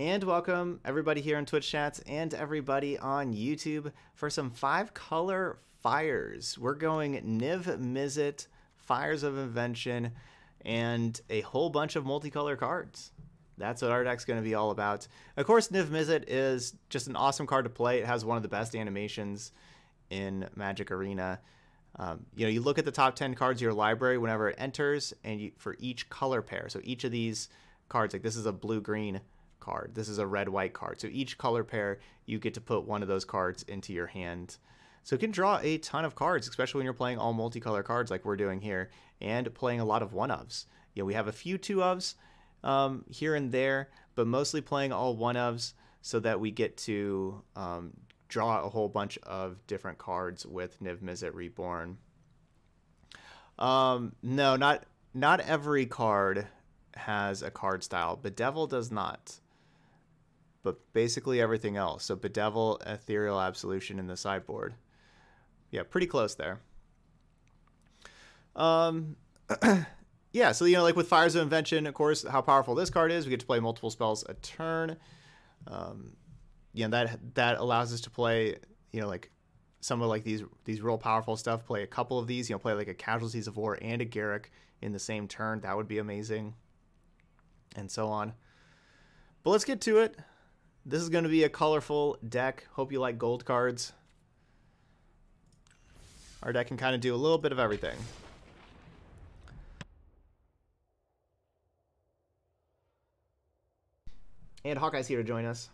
And welcome everybody here on Twitch chats and everybody on YouTube for some 5-color fires. We're going Niv-Mizzet, Fires of Invention, and a whole bunch of multicolor cards. That's what our deck's going to be all about. Of course, Niv-Mizzet is just an awesome card to play. It has one of the best animations in Magic Arena. You know, you look at the top 10 cards of your library whenever it enters, and for each color pair. So each of these cards, like this is a blue-green card. This is a red-white card. So each color pair, you get to put one of those cards into your hand. So it can draw a ton of cards, especially when you're playing all multicolor cards like we're doing here, and playing a lot of one-ofs. You know, we have a few two-ofs here and there, but mostly playing all one-ofs so that we get to draw a whole bunch of different cards with Niv-Mizzet Reborn. No, not every card has a card style. Bedevil does not, but basically everything else. So Bedevil, Ethereal Absolution in the sideboard. Yeah, pretty close there. Yeah, so, you know, like with Fires of Invention, of course, how powerful this card is. We get to play multiple spells a turn. You know, that allows us to play, you know, like some of like these real powerful stuff. Play a couple of these, you know, play like a Casualties of War and a Garruk in the same turn. That would be amazing. And so on. But let's get to it. This is going to be a colorful deck. Hope you like gold cards. Our deck can kind of do a little bit of everything. And Hawkeye's here to join us.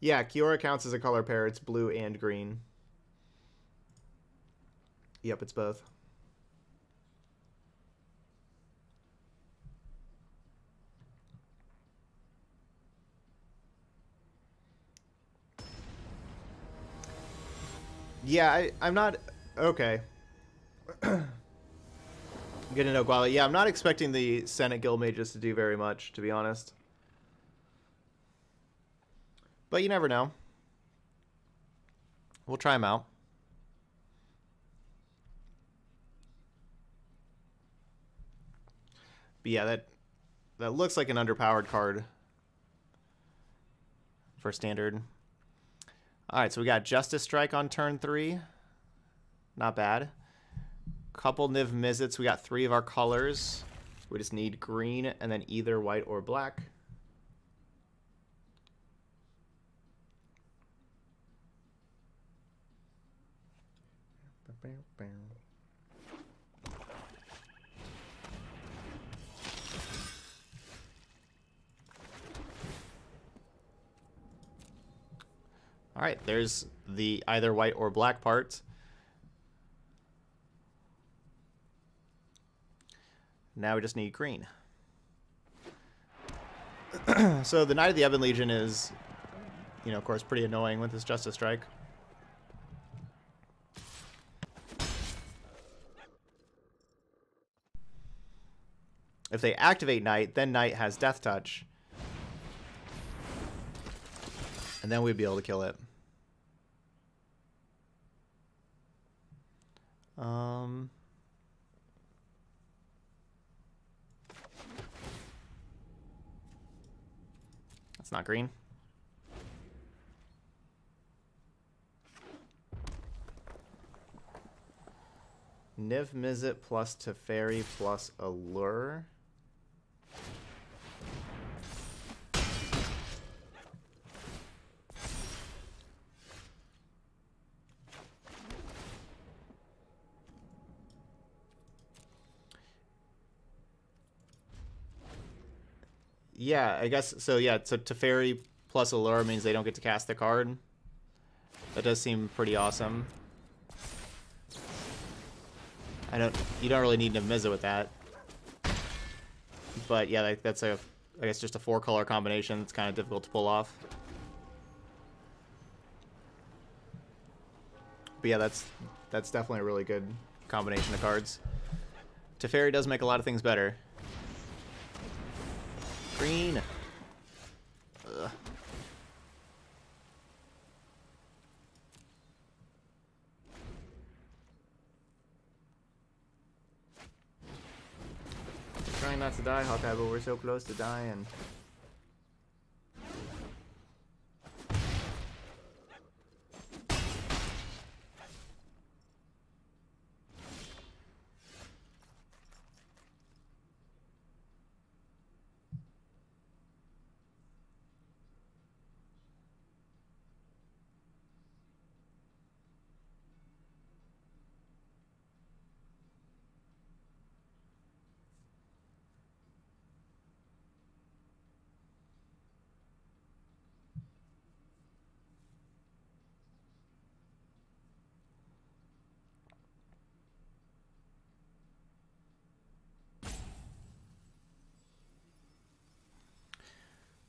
Yeah, Kiora counts as a color pair. It's blue and green. Yep, it's both. Yeah, I'm not... Okay. Good to know, Guala. Yeah, I'm not expecting the Senate Guild Mages to do very much, to be honest. But you never know. We'll try them out. But yeah, that looks like an underpowered card for Standard. All right, so we got Justice Strike on turn 3. Not bad. Couple Niv-Mizzets. We got 3 of our colors. We just need green and then either white or black. All right, there's the either white or black part. Now we just need green. So the Knight of the Ebon Legion is, you know, of course, pretty annoying with his Justice Strike. If they activate Knight, then Knight has Death Touch. And then we'd be able to kill it. That's not green. Niv-Mizzet plus Teferi plus Allure. Yeah, I guess, so yeah, so Teferi plus Allure means they don't get to cast the card. That does seem pretty awesome. You don't really need Niv-Mizzet with that. But yeah, that's a, I guess just a 4-color combination that's kind of difficult to pull off. But yeah, that's definitely a really good combination of cards. Teferi does make a lot of things better. Green. Ugh. Try trying not to die, Hawkeye, but we're so close to dying.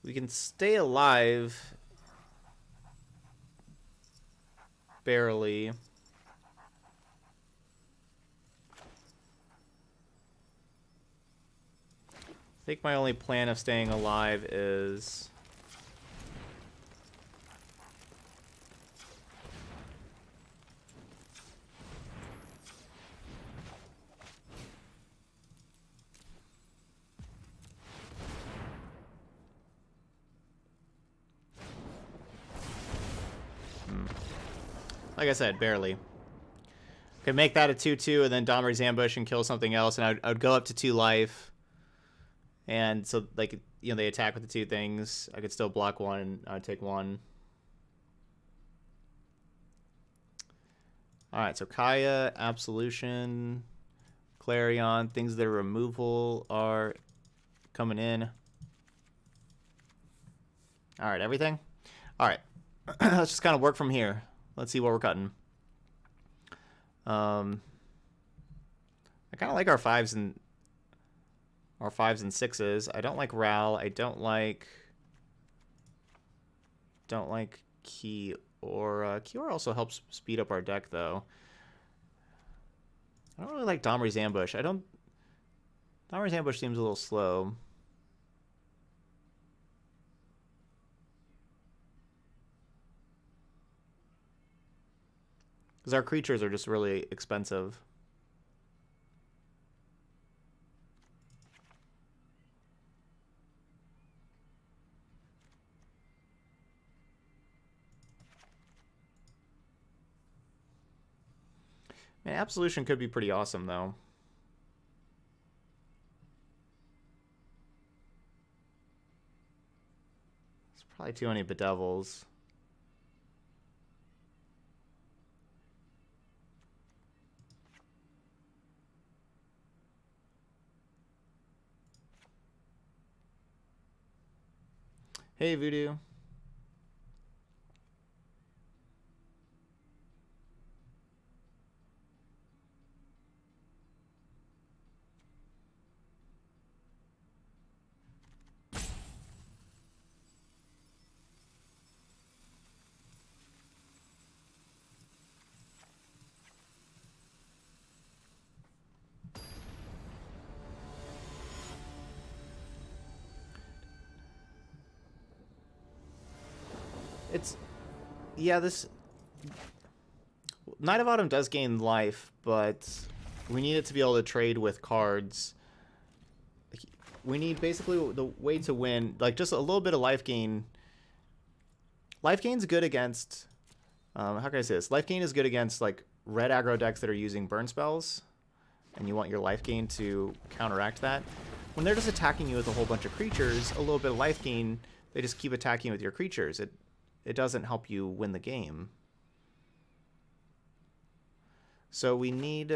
We can stay alive, barely. I think my only plan of staying alive is like I said, barely. Could make that a 2-2 and then Domri's ambush and kill something else, and I would go up to 2 life. And so, like, you know, they attack with the 2 things. I could still block 1 and I would take 1. Alright, so Kaya, Absolution, Clarion, things that are removal are coming in. Alright, everything? Alright, let's just kind of work from here. Let's see what we're cutting. I kind of like our 5s and 6s. I don't like Ral. I don't like Kiora. Kiora also helps speed up our deck though. I don't really like Domri's ambush. Domri's ambush seems a little slow. Because our creatures are just really expensive. Man, Absolution could be pretty awesome, though. There's probably too many Bedevils. Hey, Voodoo. Yeah, this Knight of Autumn does gain life, but we need it to be able to trade with cards. We need basically the way to win, like just a little bit of life gain. Life gain's good against, how can I say this? Life gain is good against like red aggro decks that are using burn spells, and you want your life gain to counteract that. When they're just attacking you with a whole bunch of creatures, a little bit of life gain, they just keep attacking with your creatures. It doesn't help you win the game. So we need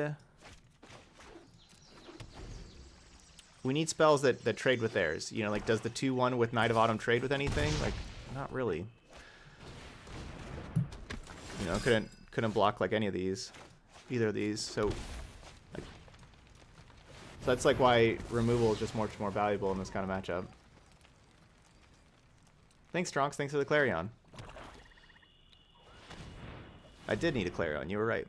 spells that trade with theirs. You know, like does the 2-1 with Knight of Autumn trade with anything? Like, not really. You know, couldn't block like any of these, either of these. So, like, so that's like why removal is just much more valuable in this kind of matchup. Thanks, Tronks. Thanks for the Clarion. I did need a Clarion, you were right.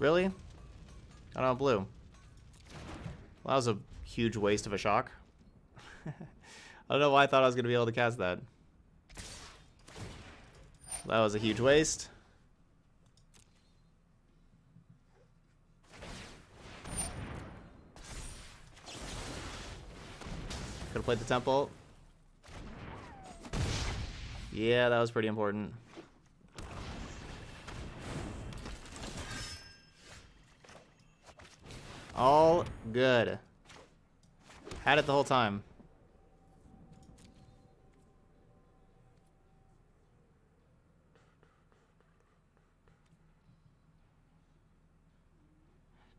Really? I don't blue. Well, that was a huge waste of a shock. I don't know why I thought I was going to be able to cast that. That was a huge waste. Could have played the temple. Yeah, that was pretty important. All good. Had it the whole time.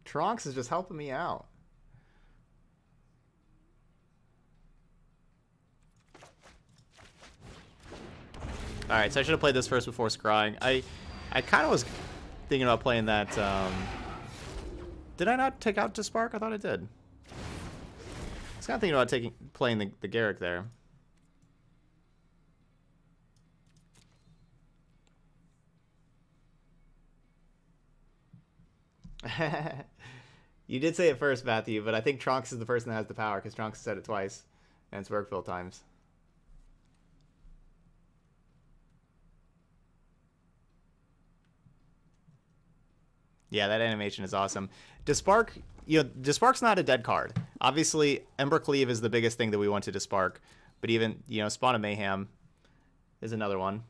Tronx is just helping me out. Alright, so I should have played this first before scrying. I kind of was thinking about playing that. Did I not take out Dispark? I thought I did. I was kind of thinking about playing the Garruk there. You did say it first, Matthew, but I think Tronx is the person that has the power because Tronx said it twice, and it's worked both times. Yeah, that animation is awesome. Dispark, you know, Dispark's not a dead card. Obviously, Embercleave is the biggest thing that we want to Dispark, but even, you know, Spawn of Mayhem is another one.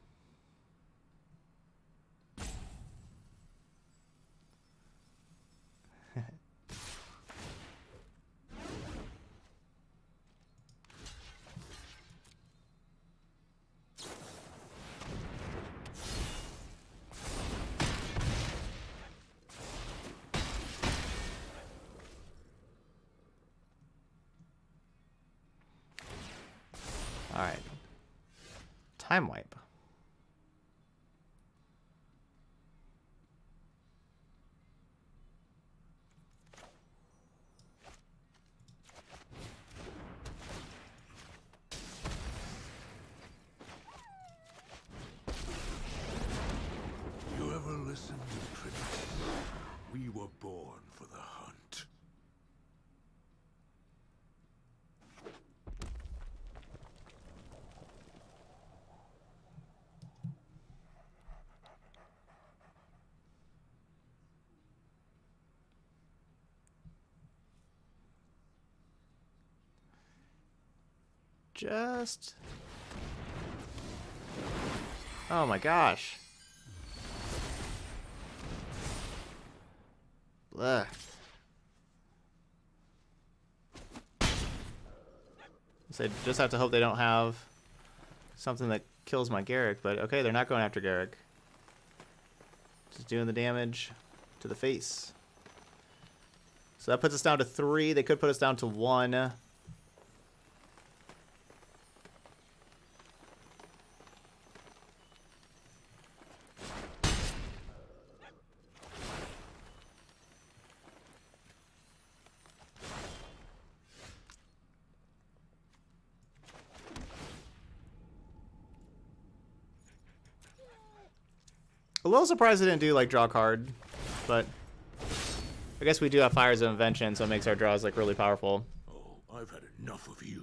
Time Wipe. You ever listen to critics? We were born for the hunt. Just... oh my gosh. Blech. So I just have to hope they don't have something that kills my Garruk, but okay, they're not going after Garruk. Just doing the damage to the face. So that puts us down to 3. They could put us down to 1. A little surprised I didn't do like draw card, but I guess we do have Fires of Invention, so it makes our draws like really powerful. Oh, I've had enough of you.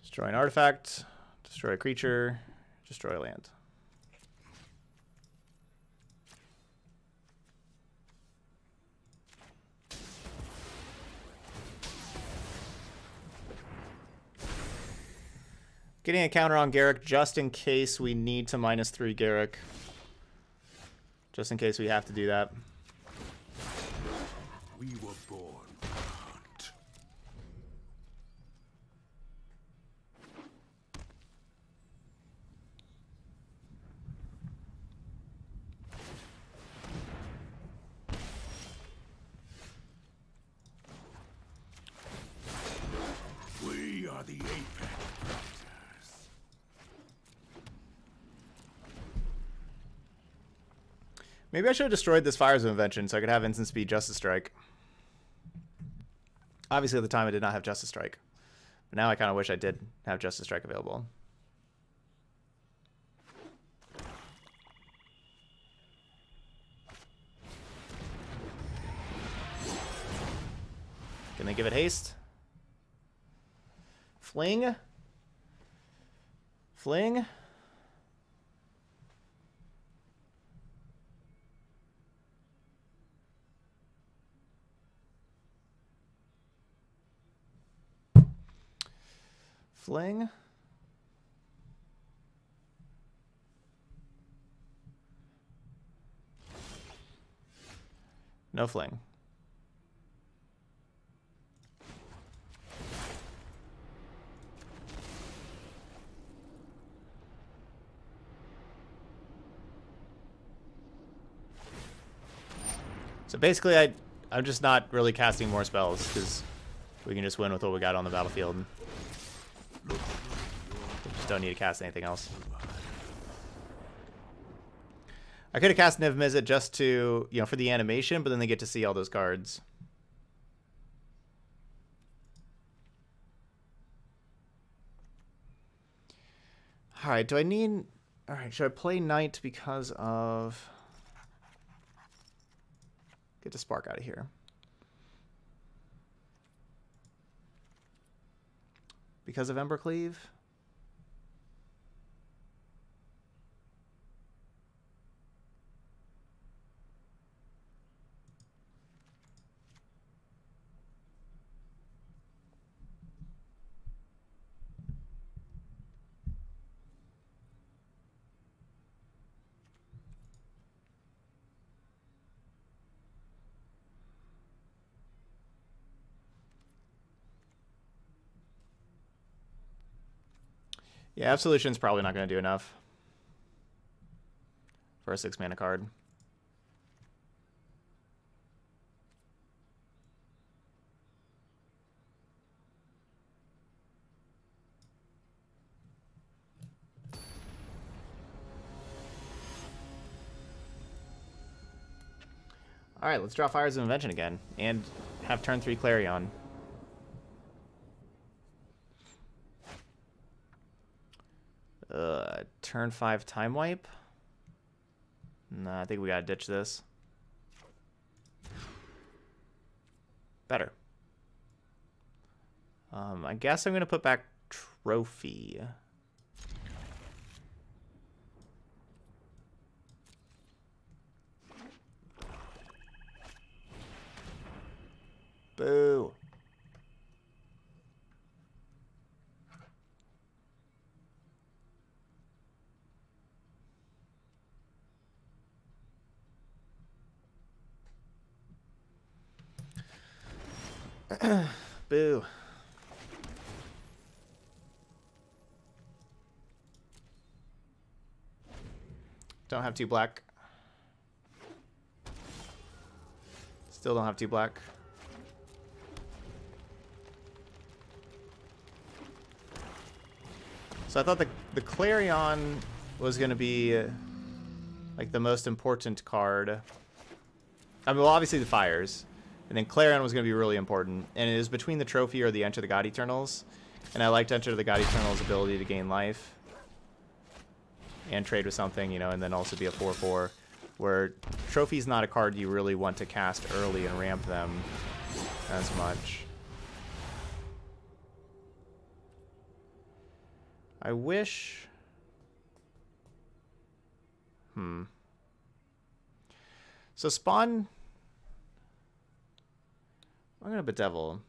Destroy an artifact, destroy a creature, destroy a land. Getting a counter on Garruk just in case we need to -3 Garruk. Just in case we have to do that. We were born for the hunt. We are the apex. Maybe I should have destroyed this Fires of Invention so I could have instant speed Justice Strike. Obviously, at the time, I did not have Justice Strike. But now I kind of wish I did have Justice Strike available. Can they give it haste? Fling? Fling? Fling? No fling. So basically, I'm just not really casting more spells because we can just win with what we got on the battlefield. We just don't need to cast anything else. I could have cast Niv-Mizzet just to, you know, for the animation, but then they get to see all those cards. All right, do I need? All right, should I play Knight because of? Get the Spark out of here. Because of Embercleave? Yeah, Absolution's probably not going to do enough for a 6-mana card. All right, let's draw Fires of Invention again and have turn 3 Clarion. Turn 5 Time Wipe? Nah, I think we gotta ditch this. Better. I guess I'm gonna put back Trophy. Boo. Boo. Don't have 2 black. Still don't have 2 black. So I thought the Clarion was going to be like the most important card. I mean, well, obviously the Fires. And then Clarion was going to be really important. And it is between the Trophy or the Enter the God Eternals. And I liked Enter the God Eternals' ability to gain life. And trade with something, you know, and then also be a 4-4. Where Trophy's not a card you really want to cast early and ramp them as much. I wish... So Spawn... I'm going to Bedevil.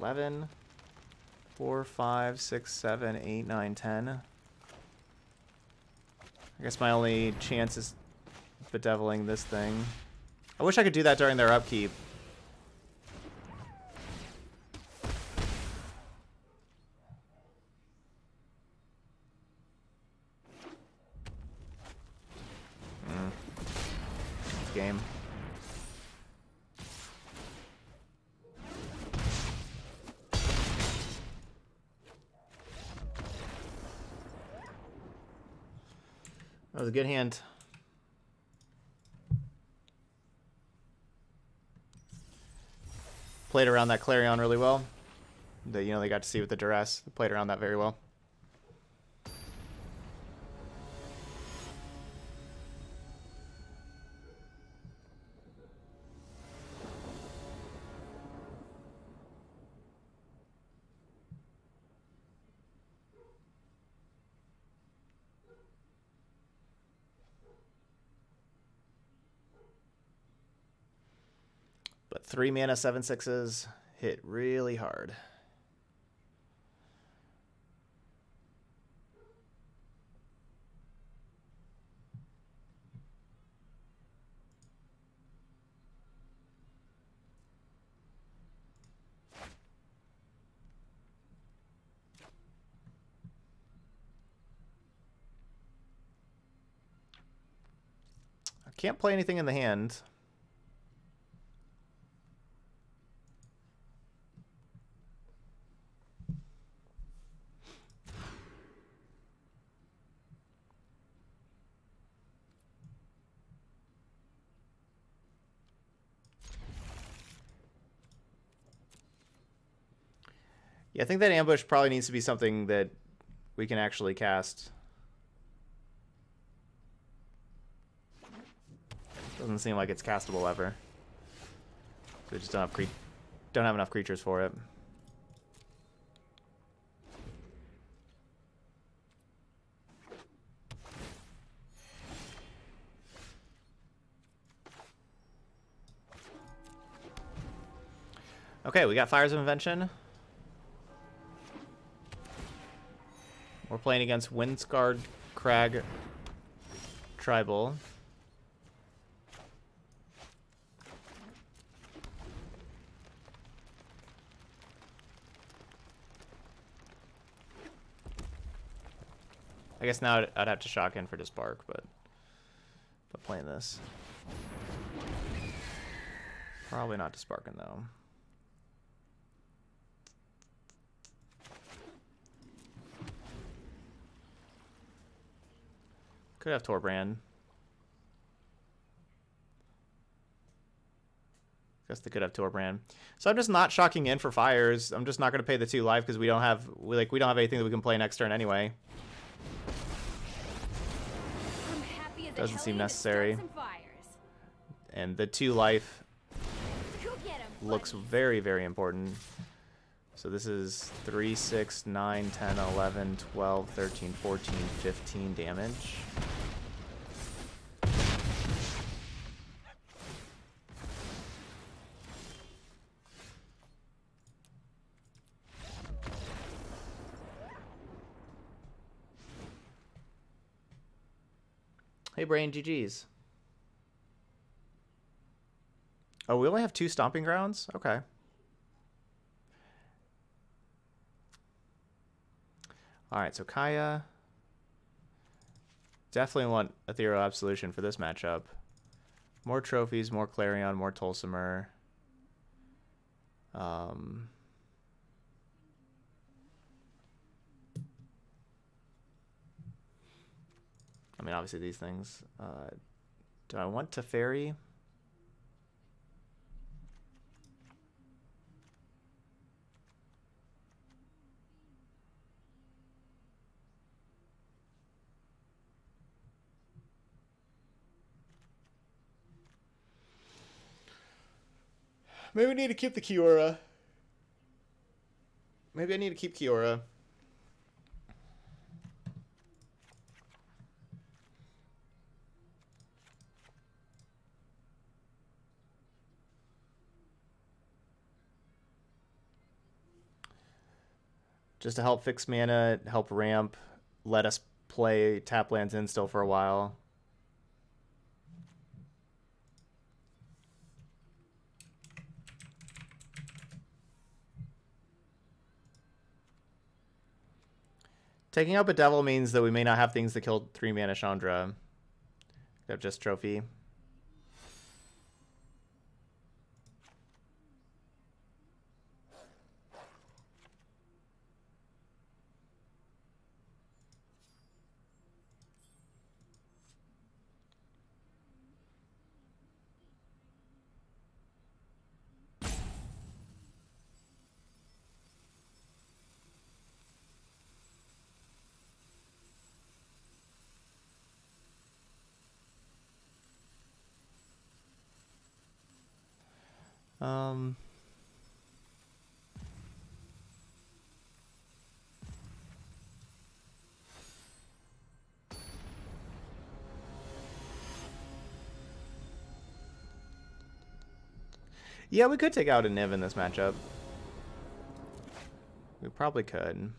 Eleven, 4, 5, 6, 7, 8, 9, 10. I guess my only chance is bedeviling this thing. I wish I could do that during their upkeep. Game. That was a good hand. Played around that Clarion really well. They, you know, they got to see with the duress. They played around that very well. But 3 mana 7/6s hit really hard. I can't play anything in the hand. I think that ambush probably needs to be something that we can actually cast. Doesn't seem like it's castable ever. We just don't have enough creatures for it. Okay, we got Fires of Invention. We're playing against Windscarred Crag Tribal. I guess now I'd have to shock in for Dispark, but playing this. Probably not Disparking though. Could have Torbran. Guess they could have Torbran. So I'm just not shocking in for fires. I'm just not going to pay the 2 life because we don't have anything that we can play next turn anyway. Doesn't seem necessary. And the 2 life looks very, very important. So this is 3, 6, 9, 10, 11, 12, 13, 14, 15 damage. Hey, Brain, GG's. Oh, we only have 2 stomping grounds? Okay. Alright, so Kaya, definitely want a Ethereal Absolution for this matchup. More trophies, more Clarion, more Tolsimir. I mean, obviously these things. Do I want Teferi? Maybe we need to keep the Kiora. Maybe I need to keep Kiora. Just to help fix mana, help ramp, let us play tap lands in still for a while. Taking out Bedevil means that we may not have things that kill 3 mana Chandra. They have just Trophy. Yeah, we could take out a Niv in this matchup. We probably could.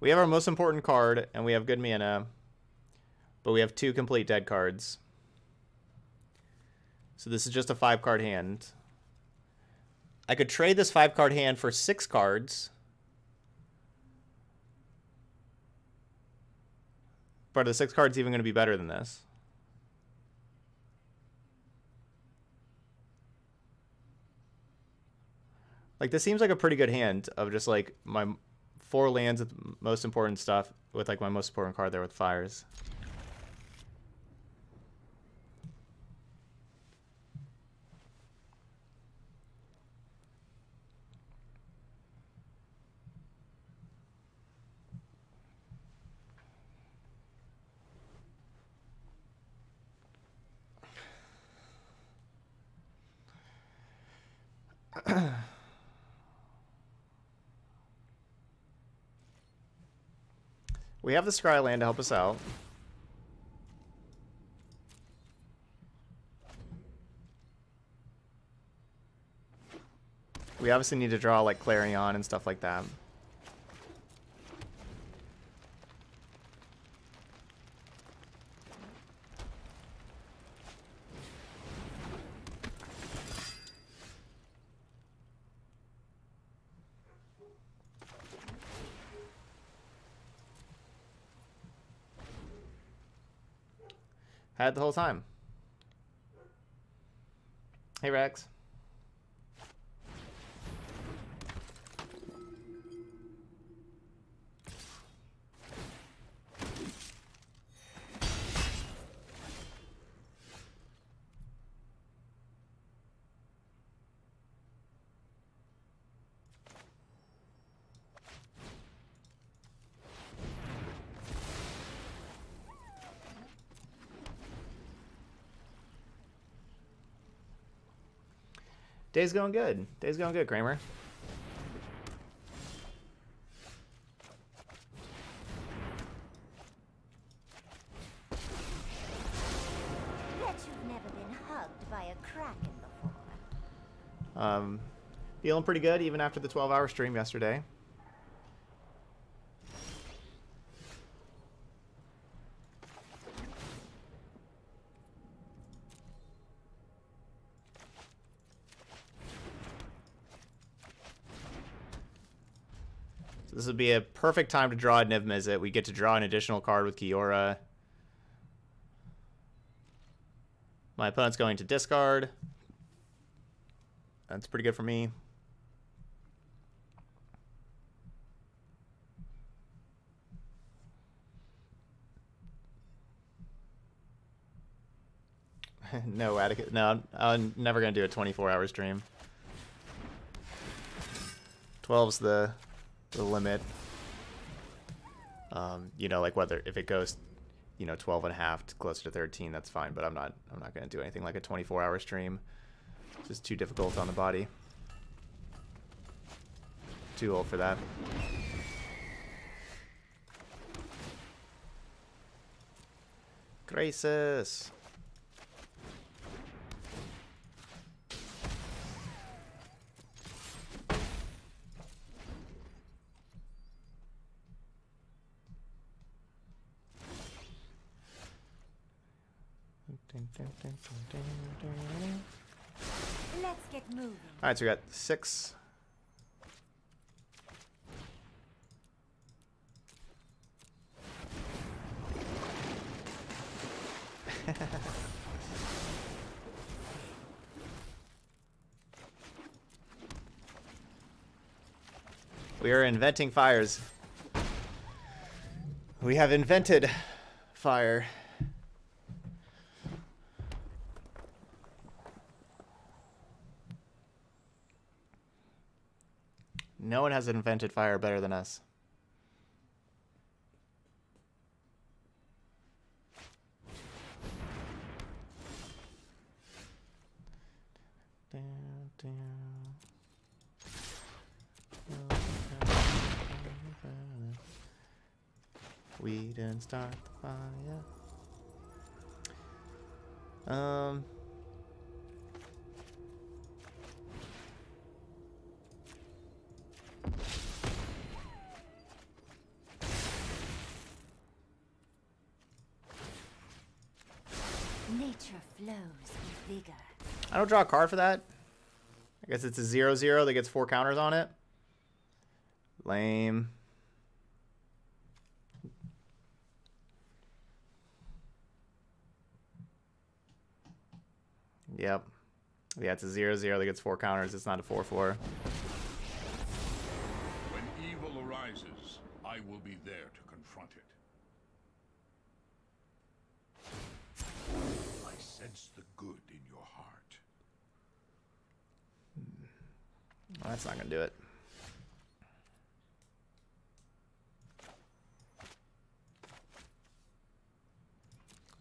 We have our most important card, and we have good mana, but we have two complete dead cards. So this is just a 5-card hand. I could trade this 5-card hand for 6 cards. But are the 6 cards even going to be better than this? Like, this seems like a pretty good hand of just, like, my 4 lands with most important stuff with, like, my most important card there with Fires. We have the Scry land to help us out. We obviously need to draw like Clarion and stuff like that. Had the whole time. Hey, Rex. Day's going good. Day's going good, Kramer. Bet you've never been hugged by a kraken before. Feeling pretty good even after the 12-hour stream yesterday. This would be a perfect time to draw Niv-Mizzet. We get to draw an additional card with Kiora. My opponent's going to discard. That's pretty good for me. No, Atticus. No, I'm never going to do a 24-hour stream. 12's the limit, you know, like whether if it goes, you know, 12 and a half to closer to 13, that's fine, but I'm not going to do anything like a 24-hour stream. It's just too difficult on the body, too old for that. Krasis. Let's get moving. All right, so we got 6. We are inventing fires. We have invented fire. No one has invented fire better than us. We didn't start the fire. Nature flows with vigor. I don't draw a card for that. I guess it's a 0/0 that gets 4 counters on it. Lame. Yep. Yeah, it's a 0/0 that gets 4 counters. It's not a 4/4. When evil arises, I will be there to confront it. I sense the good in your heart. Well, that's not going to do it.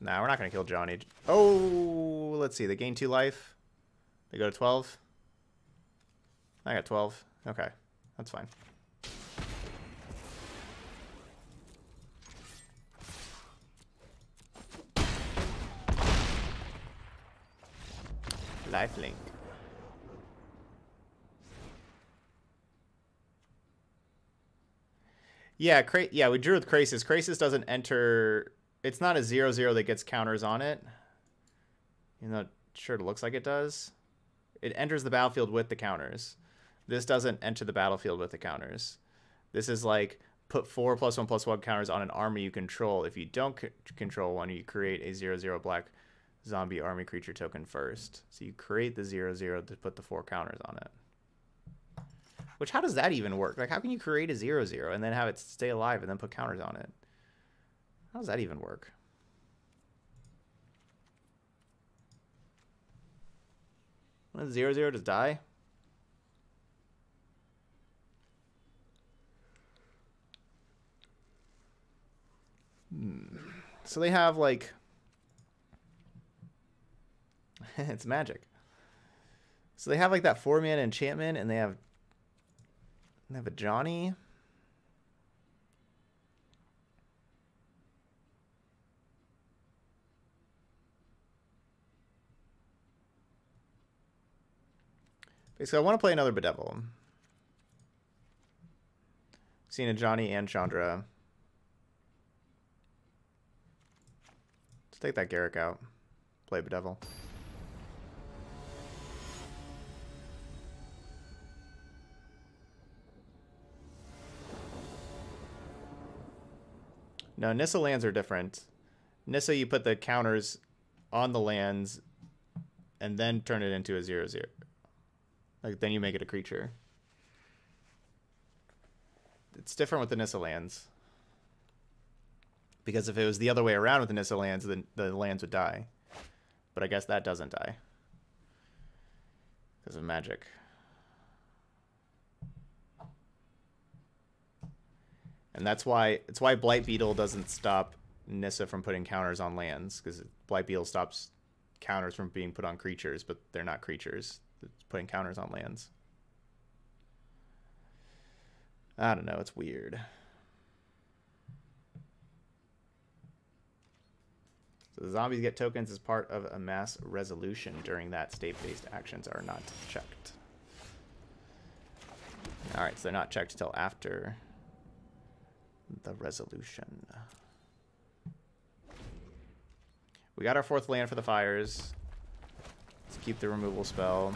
Nah, we're not going to kill Johnny. Oh, let's see. They gain 2 life. They go to 12. I got 12. Okay, that's fine. Lifelink. Yeah, we drew with Krasis. Krasis doesn't enter... It's not a 0/0 that gets counters on it. Even though it sure looks like it does. It enters the battlefield with the counters. This doesn't enter the battlefield with the counters. This is like put 4 +1/+1 counters on an army you control. If you don't control one, you create a 0/0 black zombie army creature token first. So you create the 0/0 to put the 4 counters on it. Which, how does that even work? Like, how can you create a 0/0 and then have it stay alive and then put counters on it? How does that even work? When does 0/0 just die? So they have like... It's magic. So they have like that 4-mana enchantment, and they have a Johnny. So I want to play another Bedevil. Seen a Johnny and Chandra. Let's take that Garruk out. Play Bedevil. No, Nissa lands are different. Nissa, you put the counters on the lands and then turn it into a 0/0. Like, then you make it a creature. It's different with the Nissa lands. Because if it was the other way around with the Nissa lands, then the lands would die. But I guess that doesn't die. Because of magic. And that's why Blight Beetle doesn't stop Nissa from putting counters on lands. Because Blight Beetle stops counters from being put on creatures, but they're not creatures. Putting counters on lands. I don't know. It's weird. So the zombies get tokens as part of a mass resolution during that state-based actions are not checked. All right, so they're not checked till after the resolution. We got our 4th land for the fires. Let's keep the removal spell.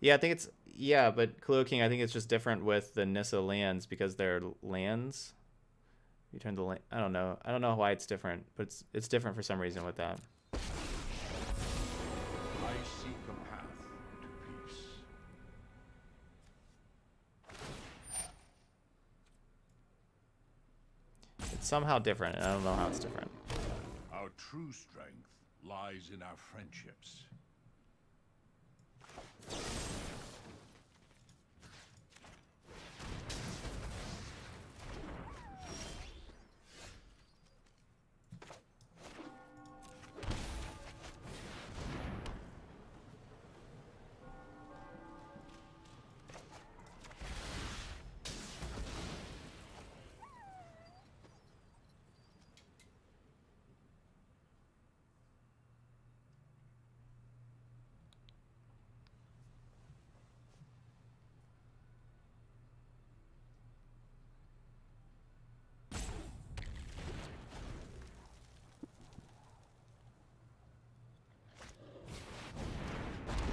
Yeah, I think it's... Yeah, but Kalua King, I think it's just different with the Nissa lands because they're lands. You turn the land... I don't know. I don't know why it's different, but it's different for some reason with that. I seek a path to peace. It's somehow different, and I don't know how it's different. Our true strength lies in our friendships.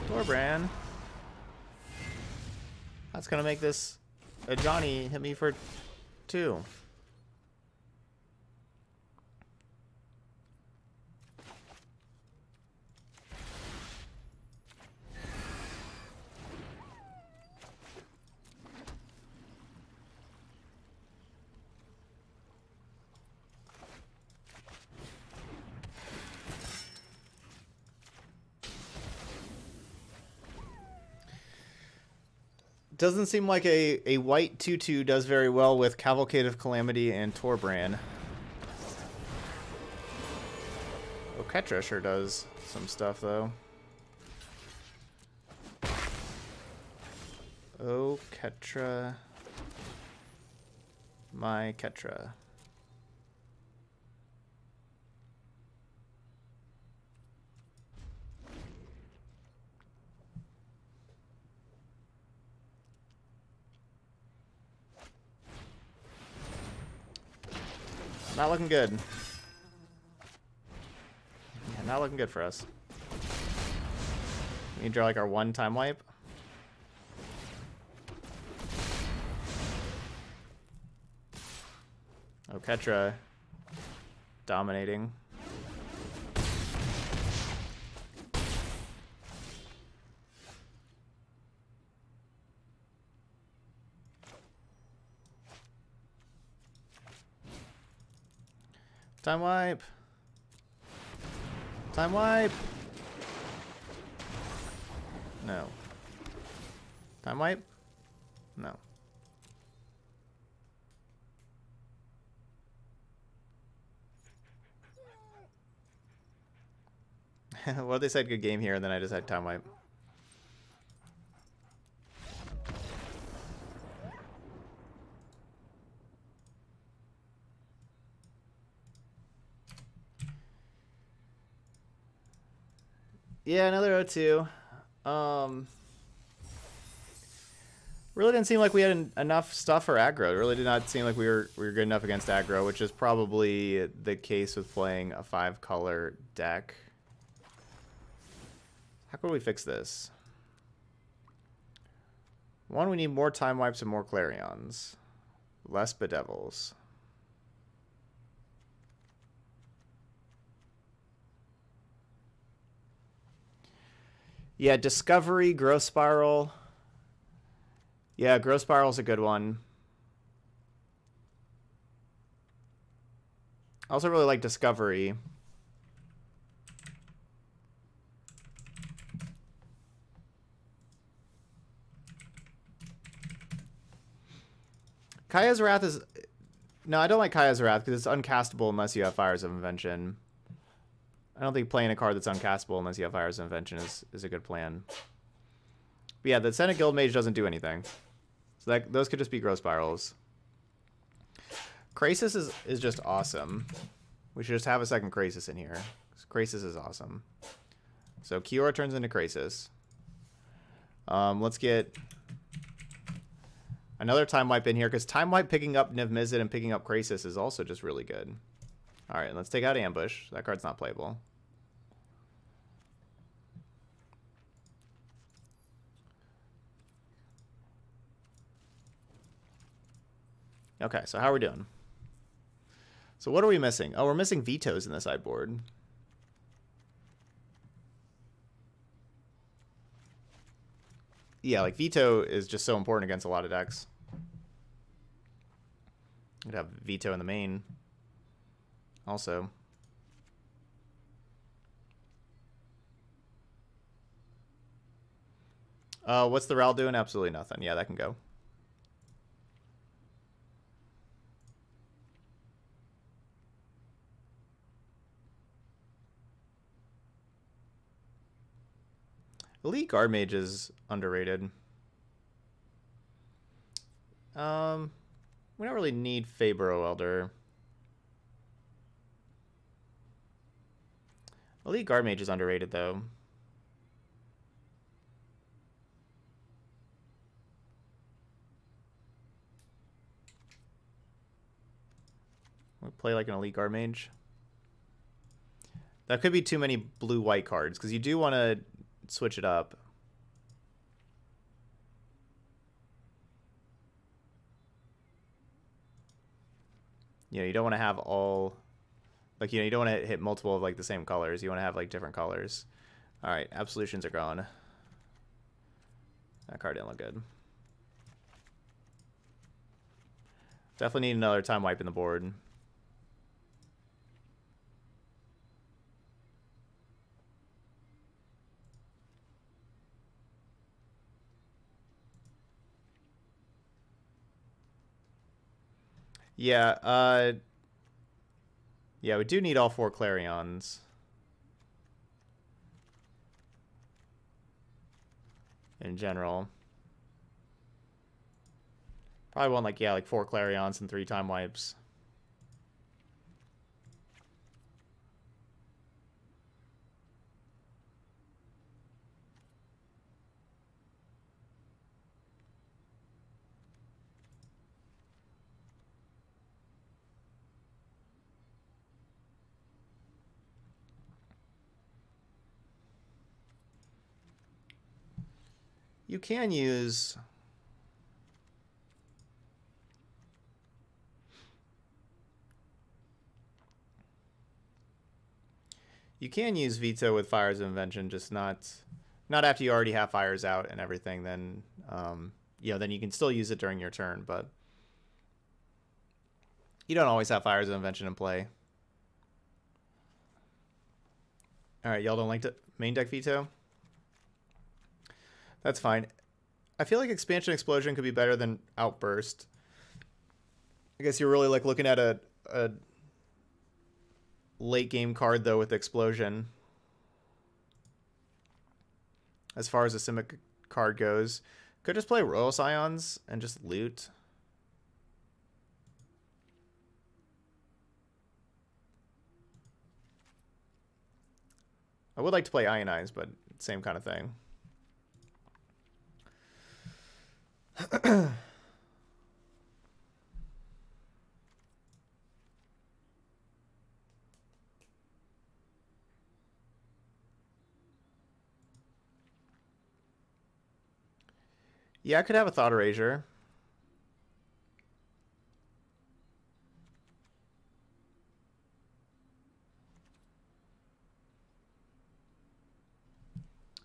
Torbran. That's gonna make this a Johnny hit me for 2. Doesn't seem like a white 2/2 does very well with Cavalcade of Calamity and Torbran. Oketra sure does some stuff though. Oketra, my Ketra. Not looking good. Yeah, not looking good for us. We need to draw like our one time wipe. Oketra dominating. Time wipe. Time wipe. No. Time wipe? No. Well, they said good game here, and then I just had time wipe. Yeah, another O2. Really didn't seem like we had enough stuff for aggro. It really did not seem like we were good enough against aggro, which is probably the case with playing a 5-color deck. How could we fix this? One, we need more time wipes and more Clarions. Less Bedevils. Yeah, Discovery, Growth Spiral. Yeah, Growth Spiral's a good one. I also really like Discovery. Kaya's Wrath is... No, I don't like Kaya's Wrath because it's uncastable unless you have Fires of Invention. I don't think playing a card that's uncastable unless you have Fires of Invention is a good plan. But yeah, the Senate Guild Mage doesn't do anything. So that those could just be Growth Spirals. Krasis is just awesome. We should just have a second Krasis in here. Krasis is awesome. So Kiora turns into Krasis. Let's get another Time Wipe in here, because Time Wipe picking up Niv-Mizzet and picking up Krasis is also just really good. Alright, let's take out Ambush. That card's not playable. Okay, so how are we doing? So what are we missing? Oh, we're missing vetoes in the sideboard. Yeah, like veto is just so important against a lot of decks. You'd have veto in the main also. What's the Ral doing? Absolutely nothing. Yeah, that can go. Elite Guard Mage is underrated. We don't really need Fabro Elder. Elite Guard Mage is underrated, though. We play like an Elite Guard Mage. That could be too many blue-white cards, because you do want to switch it up. You know, you don't want to have all, like, you know, you don't want to hit multiple of like the same colors. You want to have like different colors. All right, absolutions are gone. That card didn't look good. Definitely need another time wipe in the board. Yeah, yeah, we do need all four Clarions. In general. Probably want, like, yeah, like 4 Clarions and 3 Time Wipes. You can use... You can use Veto with Fires of Invention, just not after you already have Fires out and everything. Then, you know, then you can still use it during your turn, but you don't always have Fires of Invention in play. All right, y'all don't like to main deck Veto? That's fine. I feel like Expansion Explosion could be better than Outburst. I guess you're really like looking at a late game card though with Explosion. As far as a Simic card goes, could just play Royal Scions and just loot. I would like to play Ionize, but same kind of thing. Yeah, I could have a Thought Erasure.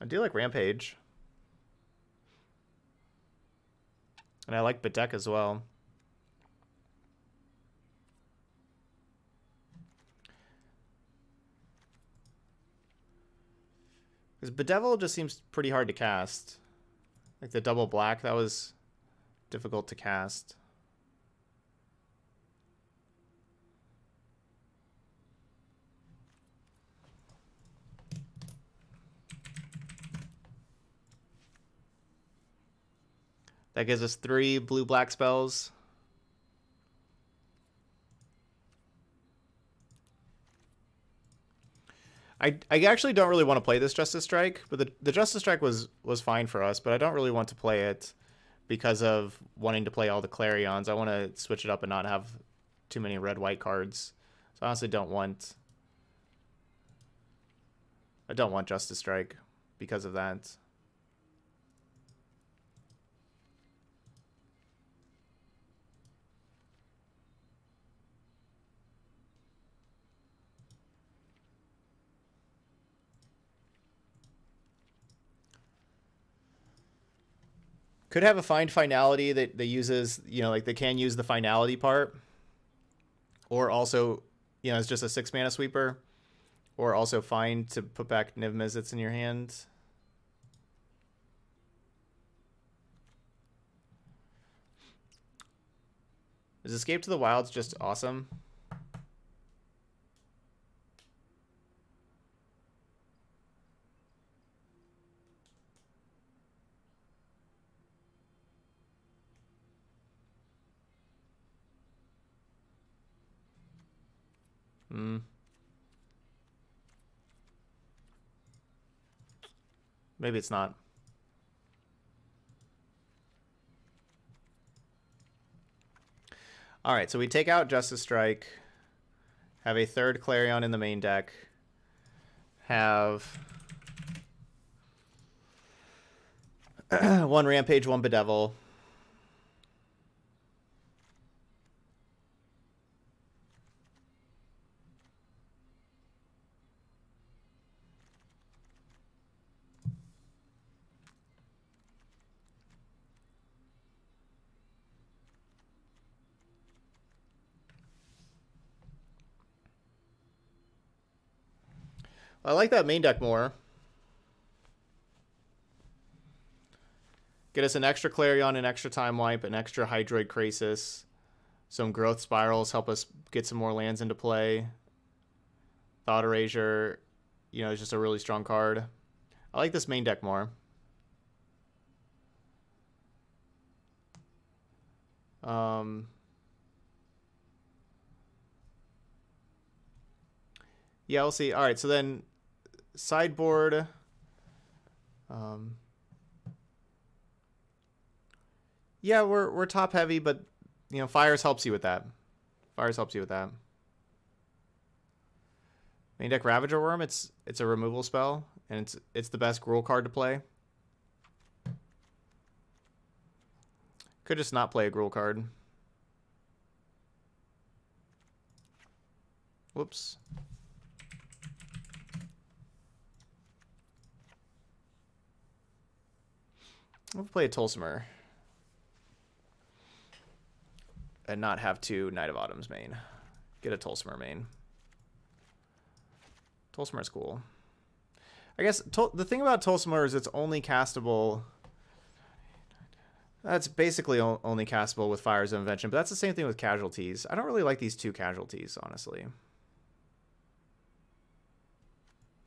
I do like Rampage. And I like Bedevil as well. Because Bedevil just seems pretty hard to cast. Like the double black, that was difficult to cast. That gives us 3 blue-black spells. I actually don't really want to play this Justice Strike, but the Justice Strike was fine for us, but I don't really want to play it because of wanting to play all the Clarions. I want to switch it up and not have too many red-white cards. So I honestly don't want Justice Strike because of that. Could have a find finality that they uses, you know, like they can use the finality part. Or also, you know, it's just a 6-mana sweeper. Or also find to put back Niv-Mizzets in your hand. Is Escape to the Wilds just awesome? Maybe it's not. All right, so we take out Justice Strike, have a third Clarion in the main deck, have one Rampage, one Bedevil. I like that main deck more. Get us an extra Clarion, an extra Time Wipe, an extra Hydroid Krasis. Some Growth Spirals help us get some more lands into play. Thought Erasure, you know, is just a really strong card. I like this main deck more. Yeah, we'll see. All right, so then... sideboard. Yeah, we're top heavy, but you know, Fires helps you with that. Fires helps you with that. Main deck Ravager Worm. It's a removal spell, and it's the best Gruul card to play. Could just not play a Gruul card. Whoops. We'll play a Tolsimir and not have two Knight of Autumn's main. Get a Tolsimir main. Tolsimir's cool. I guess the thing about Tolsimir is it's only castable. That's basically only castable with Fires of Invention, but that's the same thing with Casualties. I don't really like these two Casualties, honestly.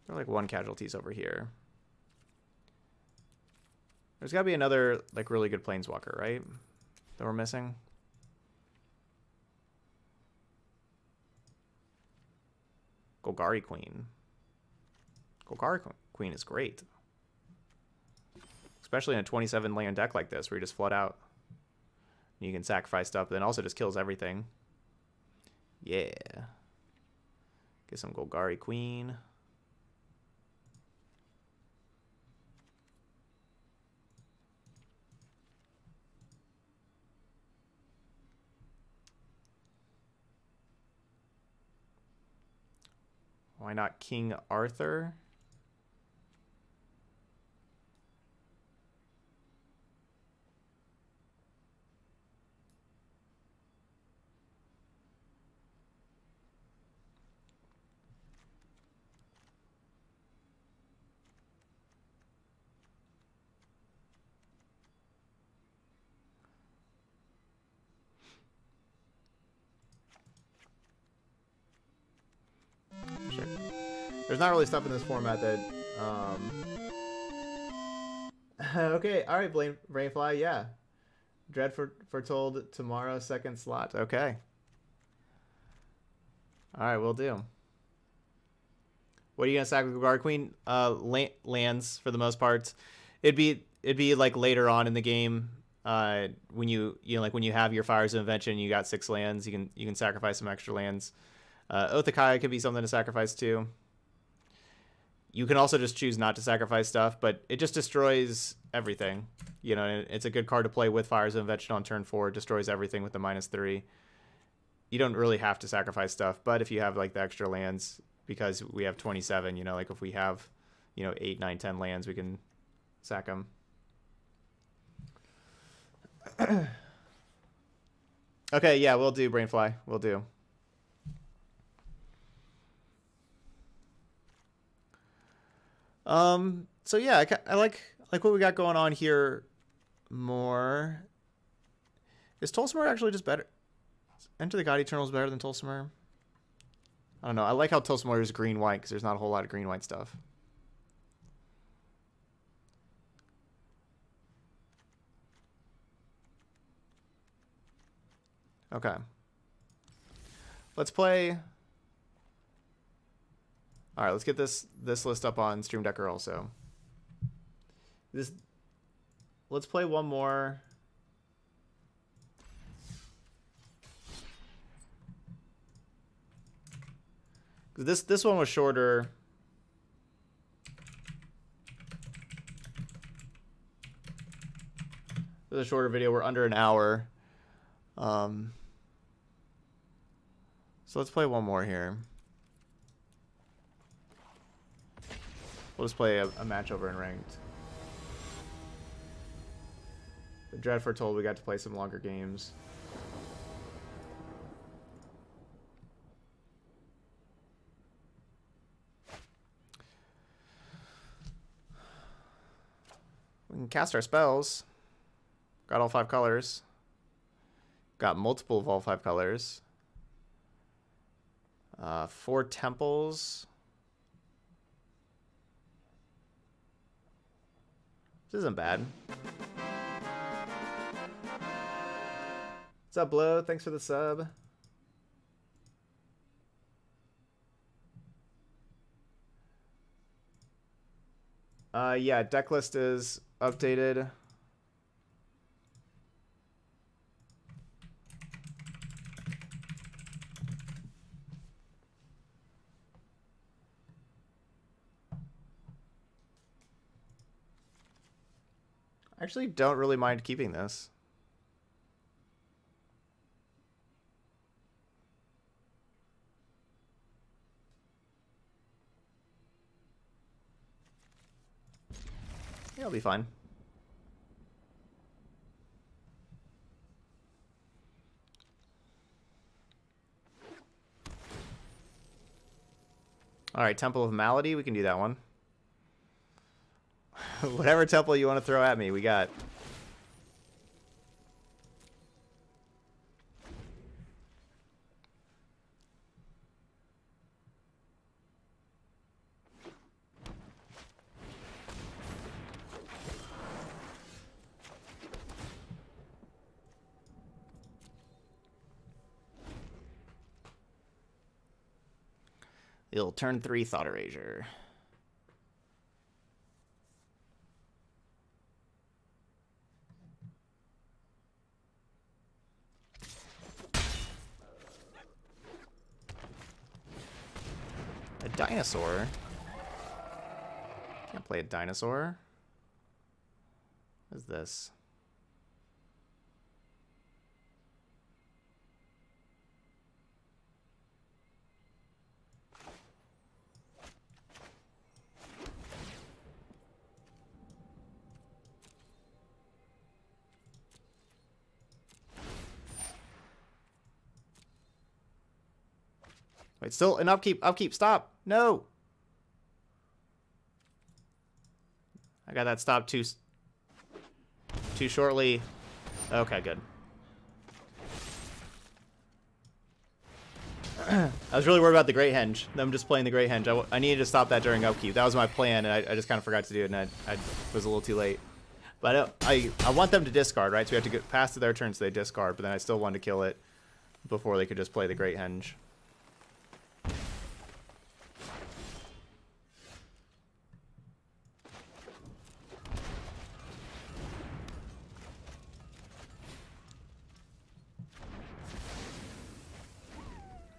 They're like one Casualties over here. There's got to be another, like, really good Planeswalker, right? That we're missing. Golgari Queen. Golgari Queen is great. Especially in a 27-land deck like this, where you just flood out. And you can sacrifice stuff, but then also just kills everything. Yeah. Get some Golgari Queen. Why not King Arthur? There's not really stuff in this format that, okay, all right, Rainfly, yeah. Dreadfort foretold tomorrow, second slot. Okay. All right, we'll do. What are you gonna sack with Guard Queen? Lands for the most part. It'd be like later on in the game, when you know, like when you have your Fires of Invention, you got 6 lands. You can sacrifice some extra lands. Oath of Kaya could be something to sacrifice too. You can also just choose not to sacrifice stuff, but it just destroys everything. You know, it's a good card to play with Fires of Invention on turn 4. It destroys everything with the -3. You don't really have to sacrifice stuff, but if you have, like, the extra lands, because we have 27, you know, like, if we have, you know, 8, 9, 10 lands, we can sack them. Okay, yeah, we'll do Brainfly. We'll do. So yeah, I like what we got going on here more. Is Tolsimir actually just better? Enter the God Eternals better than Tolsimir? I don't know. I like how Tolsimir is green-white because there's not a whole lot of green-white stuff. Okay. Let's play... All right, let's get this list up on Stream Decker also. Let's play one more. This one was shorter. This is a shorter video. We're under an hour. So let's play one more here. We'll just play a match over in ranked. But Dread Foretold, we got to play some longer games. We can cast our spells. Got all five colors. Got multiple of all five colors. 4 temples. This isn't bad. What's up, Blow? Thanks for the sub. Yeah, deck list is updated. I actually don't really mind keeping this. Yeah, it'll be fine. All right, Temple of Malady, we can do that one. Whatever temple you want to throw at me, we got. It'll turn 3 Thought Erasure. Dinosaur? Can't play a dinosaur. What is this? Wait, still an upkeep, stop. No! I got that stopped too shortly. Okay, good. I was really worried about the Great Henge. I'm just playing the Great Henge. I needed to stop that during upkeep. That was my plan, and I just kind of forgot to do it, and I was a little too late. But I want them to discard, right? So we have to get past their turn so they discard, but then I still wanted to kill it before they could just play the Great Henge.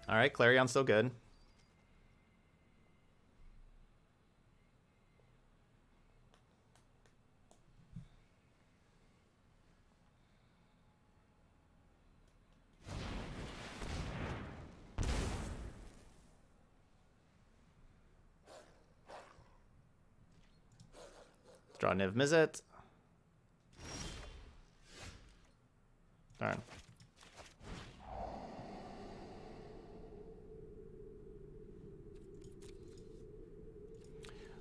All right, Clarion's still good. Draw Niv-Mizzet. Alright.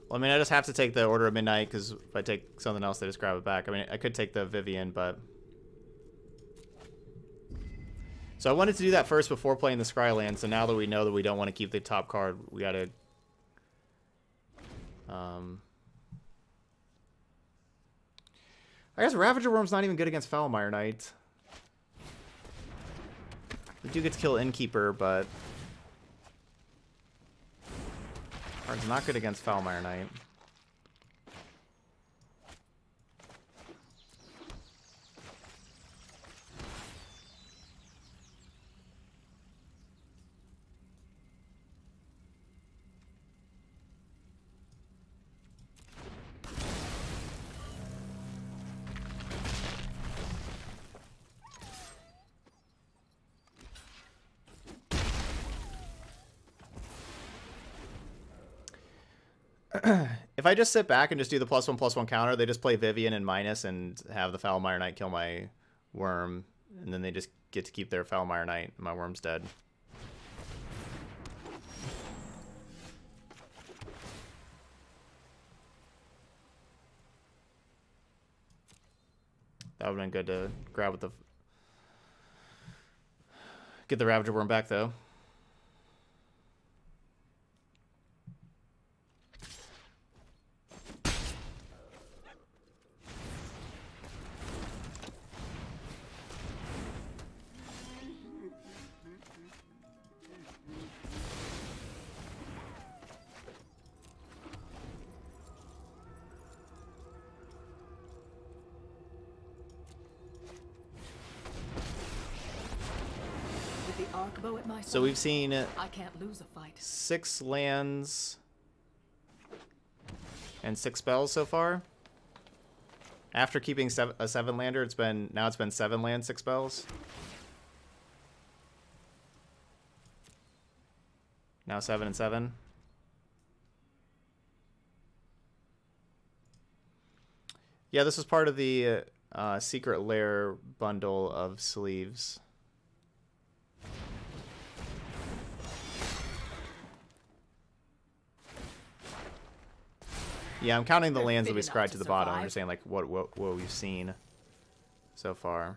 Well, I mean, I just have to take the Order of Midnight, because if I take something else, they just grab it back. I mean, I could take the Vivian, but... So I wanted to do that first before playing the Scryland, so now that we know that we don't want to keep the top card, we gotta... I guess Ravager Worm's not even good against Foulmire Knight. We do get to kill Innkeeper, but... Card's not good against Foulmire Knight. If I just sit back and just do the +1/+1 counter, they just play Vivian and minus and have the Foulmire Knight kill my Worm, and then they just get to keep their Foulmire Knight, and my Worm's dead. That would've been good to grab with the... Get the Ravager Worm back, though. So we've seen 6 lands and 6 spells so far. After keeping a 7-lander, it's been 7 lands, 6 spells. Now 7 and 7. Yeah, this was part of the Secret Lair bundle of sleeves. Yeah, I'm counting the lands that we scryed to the bottom. I'm just saying, like, what we've seen so far.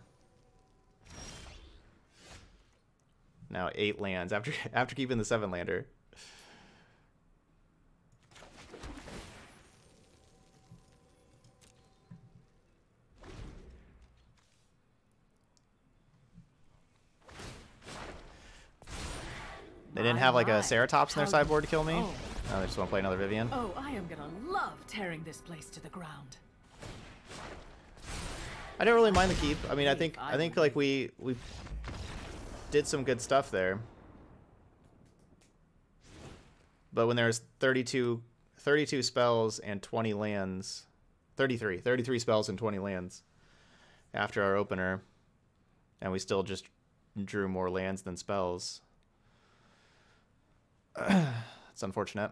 Now 8 lands after keeping the 7-lander. They didn't have like a Ceratops in their sideboard to kill me. Oh, they just want to play another Vivian. Oh, I am gonna love tearing this place to the ground. I don't really mind the keep. I mean, I think like we did some good stuff there. But when there's 32 spells and 20 lands, 33 spells and 20 lands after our opener, and we still just drew more lands than spells. It's unfortunate.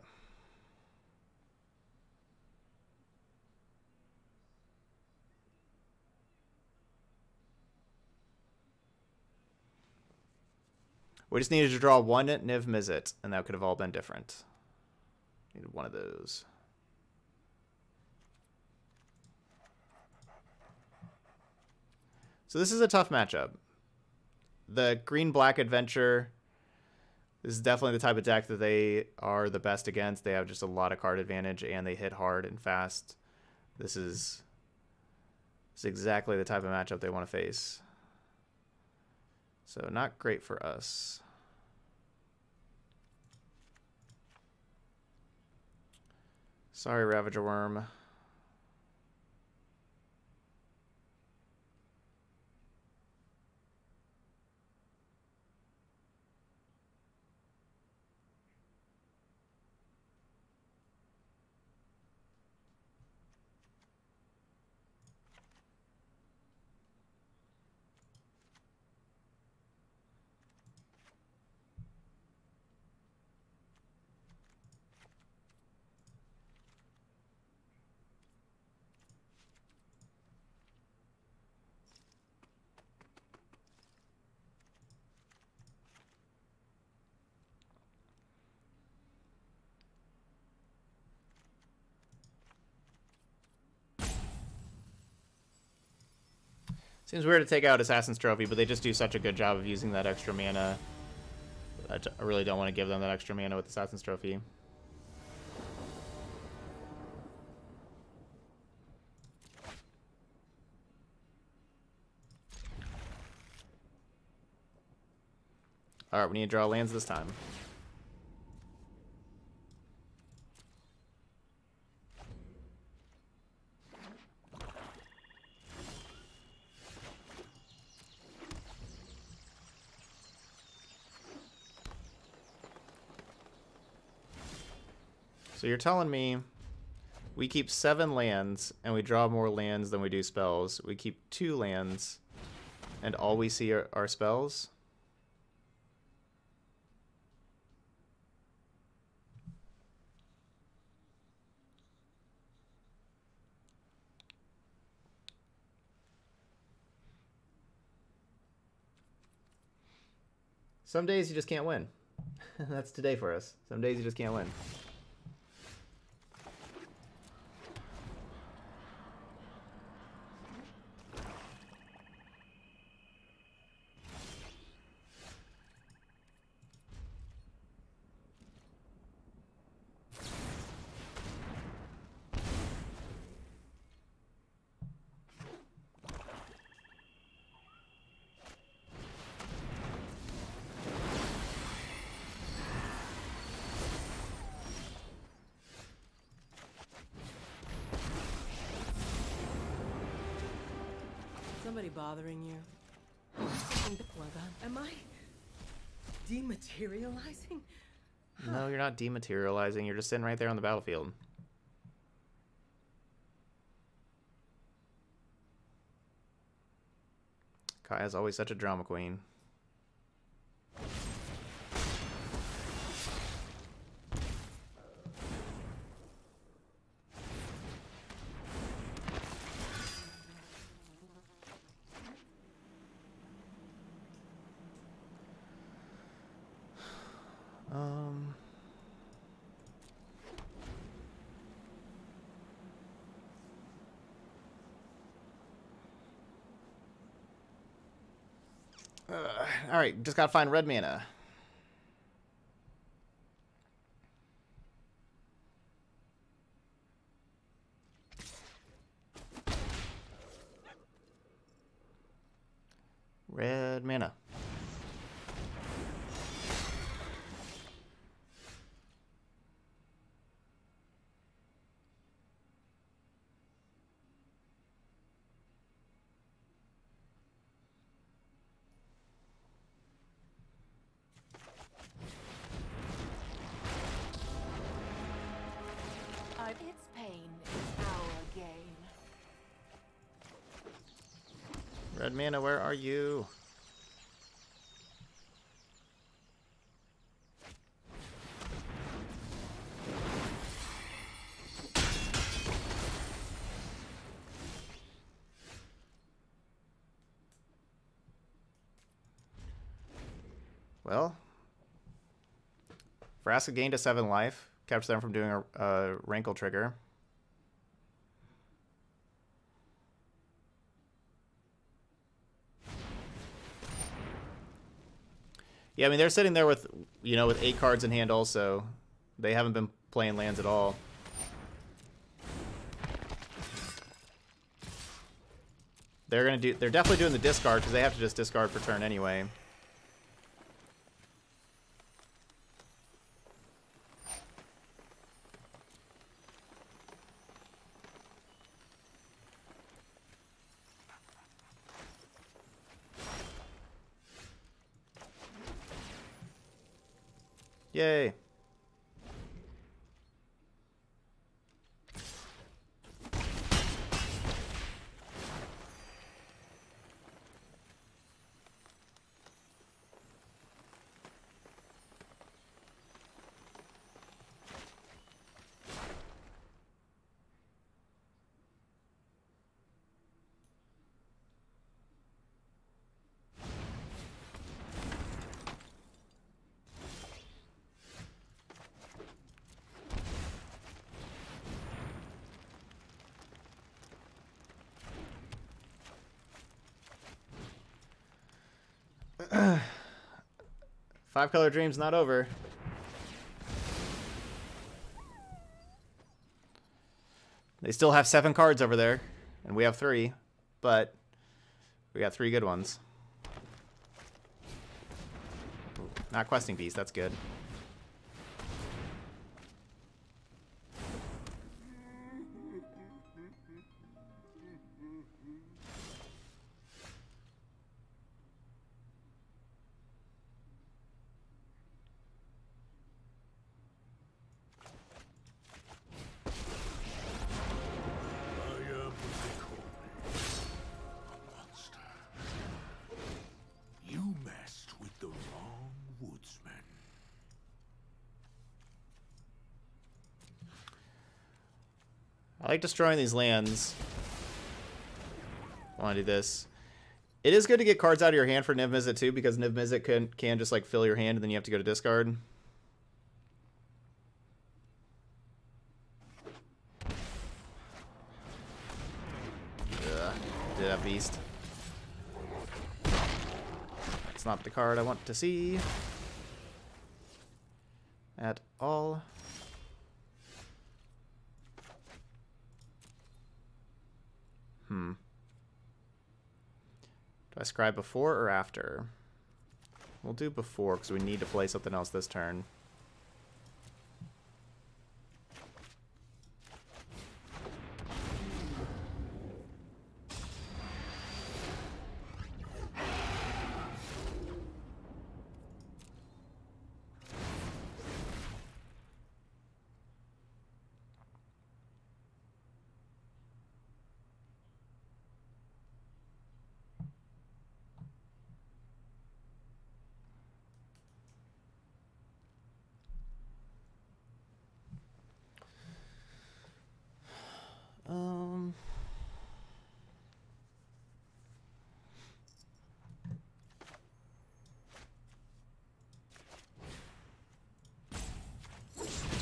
We just needed to draw one Niv-Mizzet, and that could have all been different. Needed one of those. So this is a tough matchup. The green-black adventure... This is definitely the type of deck that they are the best against. They have just a lot of card advantage, and they hit hard and fast. This is exactly the type of matchup they want to face. So not great for us. Sorry, Ravager Worm. Seems weird to take out Assassin's Trophy, but they just do such a good job of using that extra mana. I really don't want to give them that extra mana with Assassin's Trophy. Alright, we need to draw lands this time. So you're telling me we keep 7 lands and we draw more lands than we do spells. We keep 2 lands and all we see are spells? Some days you just can't win. That's today for us. Some days you just can't win. Somebody bothering you? Well done. Am I dematerializing? Huh. No, you're not dematerializing. You're just sitting right there on the battlefield. Kaya's always such a drama queen. Alright, just gotta find red mana. Red mana. Red mana, where are you? Well, Vraska gained a 7 life, kept them from doing a rankle trigger. Yeah, I mean, they're sitting there with, you know, with 8 cards in hand also. They haven't been playing lands at all. They're definitely doing the discard because they have to just discard for turn anyway. Yay. Five color dream's not over. They still have 7 cards over there, and we have 3, but we got 3 good ones. Not Questing Beast, that's good. I like destroying these lands. I want to do this. It is good to get cards out of your hand for Niv-Mizzet too, because Niv-Mizzet can just like fill your hand and then you have to go to discard. Ugh, did that beast. That's not the card I want to see at all. Do I scribe before or after? We'll do before because we need to play something else this turn.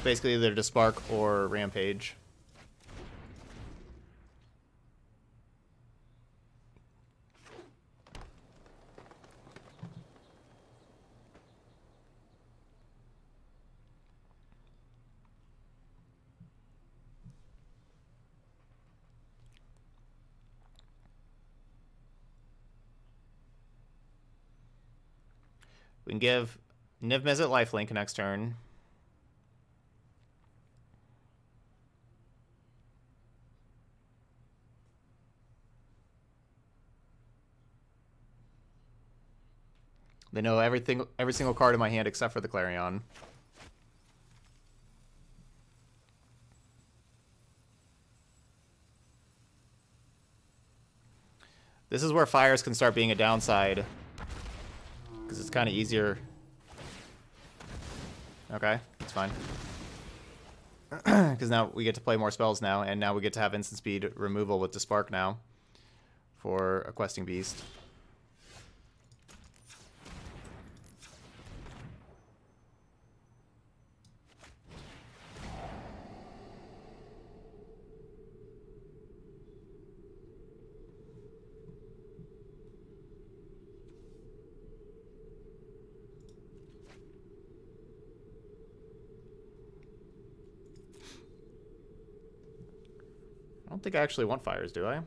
Basically either Dispark or Rampage. We can give Niv-Mizzet lifelink next turn. They know every single card in my hand except for the Clarion. This is where fires can start being a downside, because it's kind of easier. Okay, that's fine. Because now we get to play more spells now, and now we get to have instant speed removal with Dispark now for a Questing Beast. I don't think I actually want fires, do I?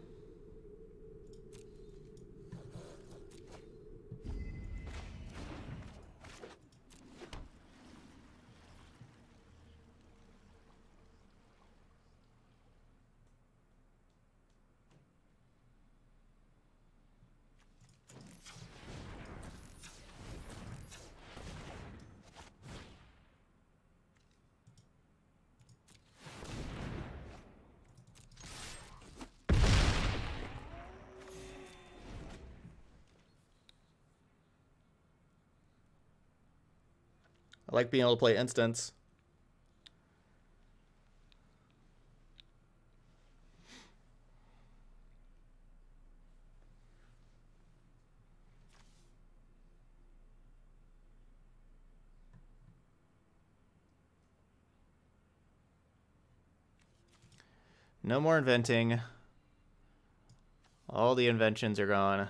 I like being able to play instants. No more inventing. All the inventions are gone.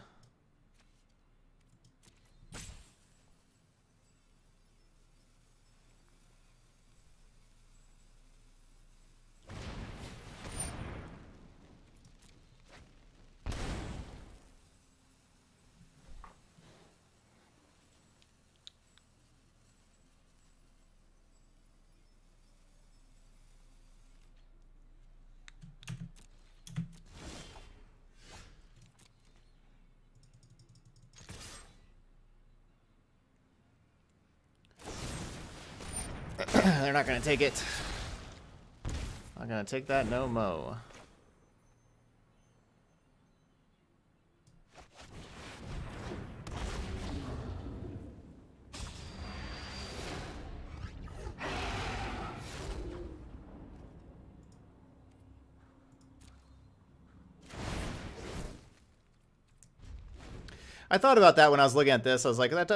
They're not going to take it. Not going to take that no mo. I thought about that when I was looking at this. I was like, that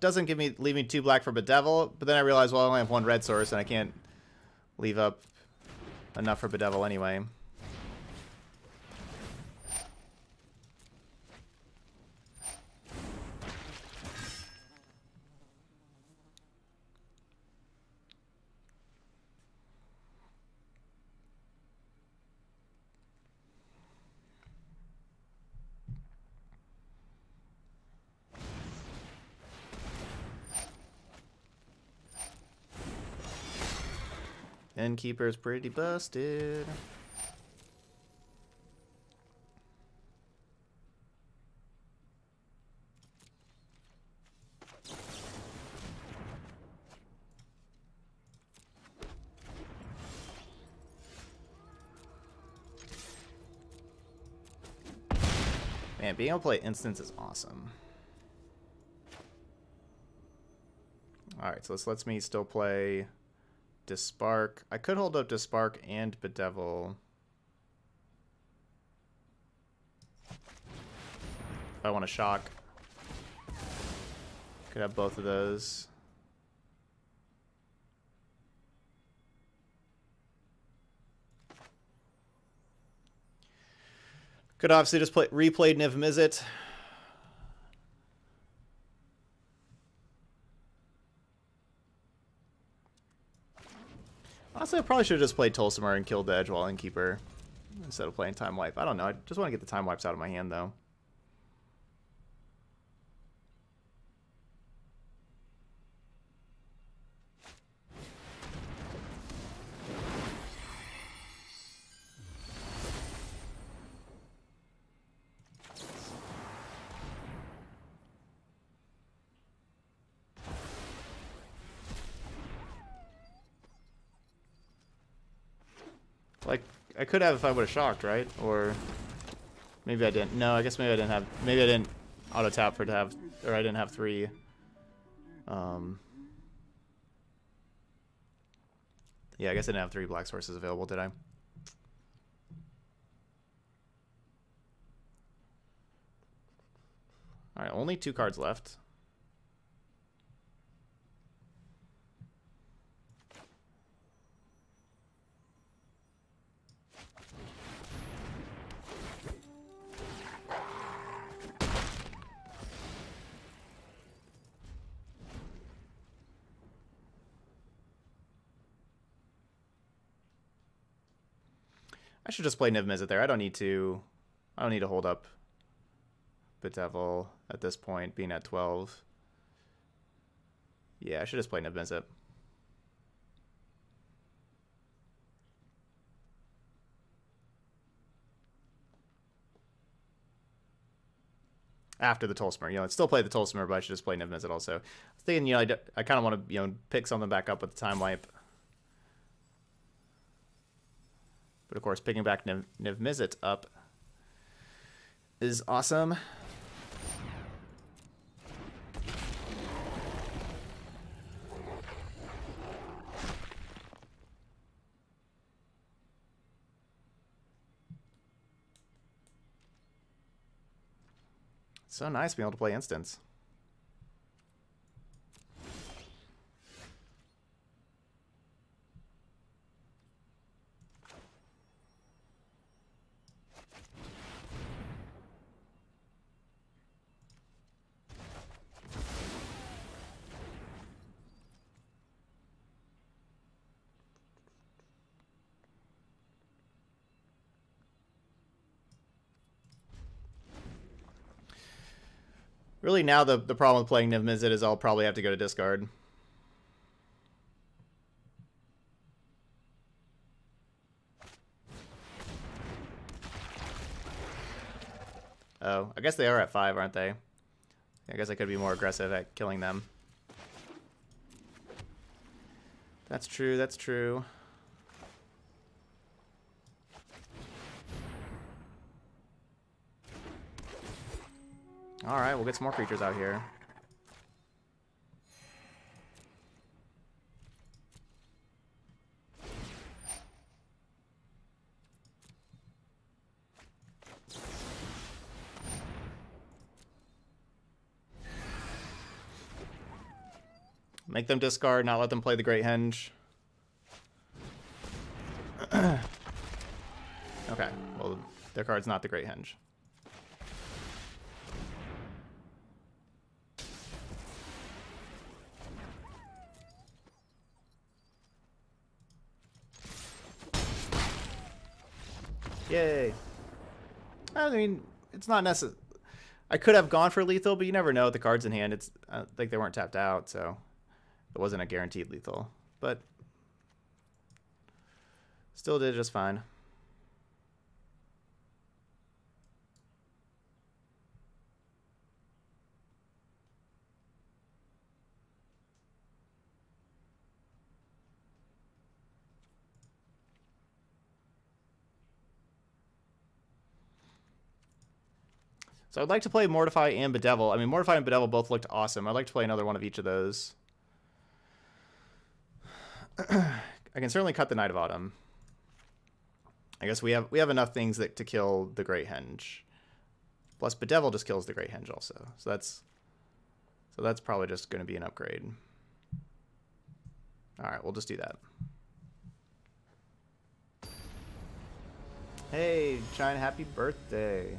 doesn't leave me two black for Bedevil, but then I realized, well, I only have one red source and I can't leave up enough for Bedevil anyway. Innkeeper is pretty busted. Man, being able to play instants is awesome. Alright, so this lets me still play Dispark. I could hold up Dispark and Bedevil. If I want to shock. Could have both of those. Could obviously just replay Niv-Mizzet. Honestly, I probably should have just played Tolsimir and killed the Edgewall Innkeeper instead of playing Time Wipe. I don't know. I just want to get the Time Wipes out of my hand, though. I could have if I would have shocked, right? Or maybe I didn't. No, I guess maybe I didn't have. Maybe I didn't auto tap for to have, or I didn't have three. Yeah, I guess I didn't have three black sources available, did I? All right, only two cards left. I should just play Niv-Mizzet there. I don't need to hold up Bedevil at this point, being at 12. Yeah, I should just play Niv-Mizzet. After the Tolsimir. You know, I'd still play the Tolsimir, but I should just play Niv-Mizzet also. I was thinking, you know, I kind of want to, you know, pick something back up with the Time Wipe. But of course, picking back Niv-Mizzet up is awesome. It's so nice being able to play instants. Really, now the problem with playing Niv-Mizzet is I'll probably have to go to discard. Oh, I guess they are at 5, aren't they? I guess I could be more aggressive at killing them. That's true, that's true. Alright, we'll get some more creatures out here. Make them discard, not let them play the Great Henge. Okay, well, their card's not the Great Henge. Yay. I mean, it's not necessary. I could have gone for lethal, but you never know with the cards in hand. It's like they weren't tapped out, so... It wasn't a guaranteed lethal, but still did just fine. So I'd like to play Mortify and Bedevil. I mean, Mortify and Bedevil both looked awesome. I'd like to play another one of each of those. I can certainly cut the Knight of Autumn. I guess we have enough things that to kill the Great Henge. Plus Bedevil just kills the Great Henge also. So that's probably just gonna be an upgrade. Alright, we'll just do that. Hey, Chine, happy birthday.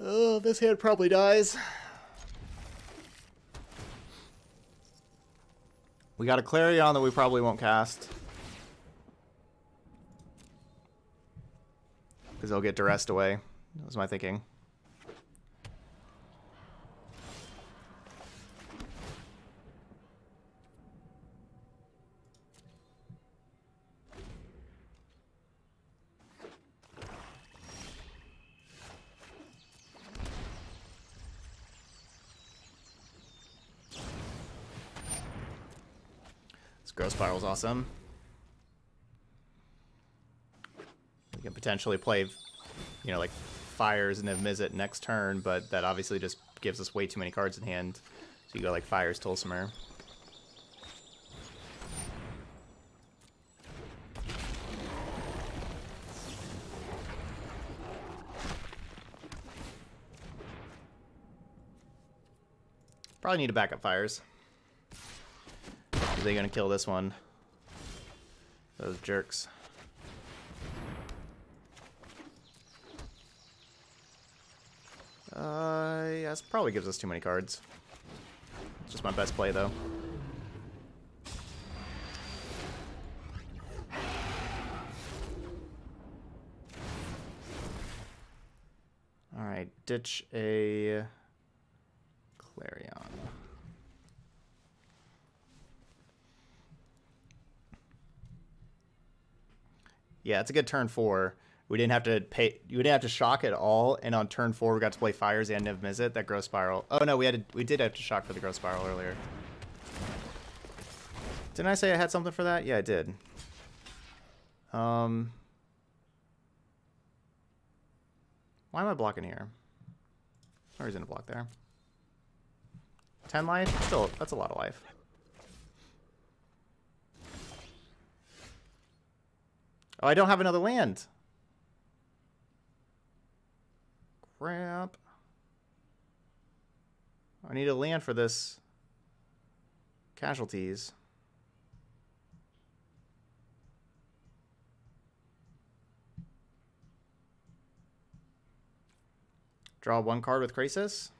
Oh, this hand probably dies. We got a Clarion that we probably won't cast. Because they'll get duressed away. That was my thinking. Growth Spiral's awesome. We can potentially play, you know, like Fires and Niv-Mizzet next turn, but that obviously just gives us way too many cards in hand. So you go like Fires, Tolsimir. Probably need to back up Fires. Are they gonna kill this one? Those jerks. Yeah, this probably gives us too many cards. It's just my best play though. Alright, ditch a Clarion. Yeah, it's a good turn four. We didn't have to pay. We didn't have to shock at all. And on turn four, we got to play Fires and Niv-Mizzet. That Growth Spiral. Oh no, we did have to shock for the Growth Spiral earlier. Didn't I say I had something for that? Yeah, I did. Why am I blocking here? No reason to block there. 10 life. Still, that's a lot of life. Oh, I don't have another land. Crap. I need a land for this. Casualties. Draw one card with Krasis.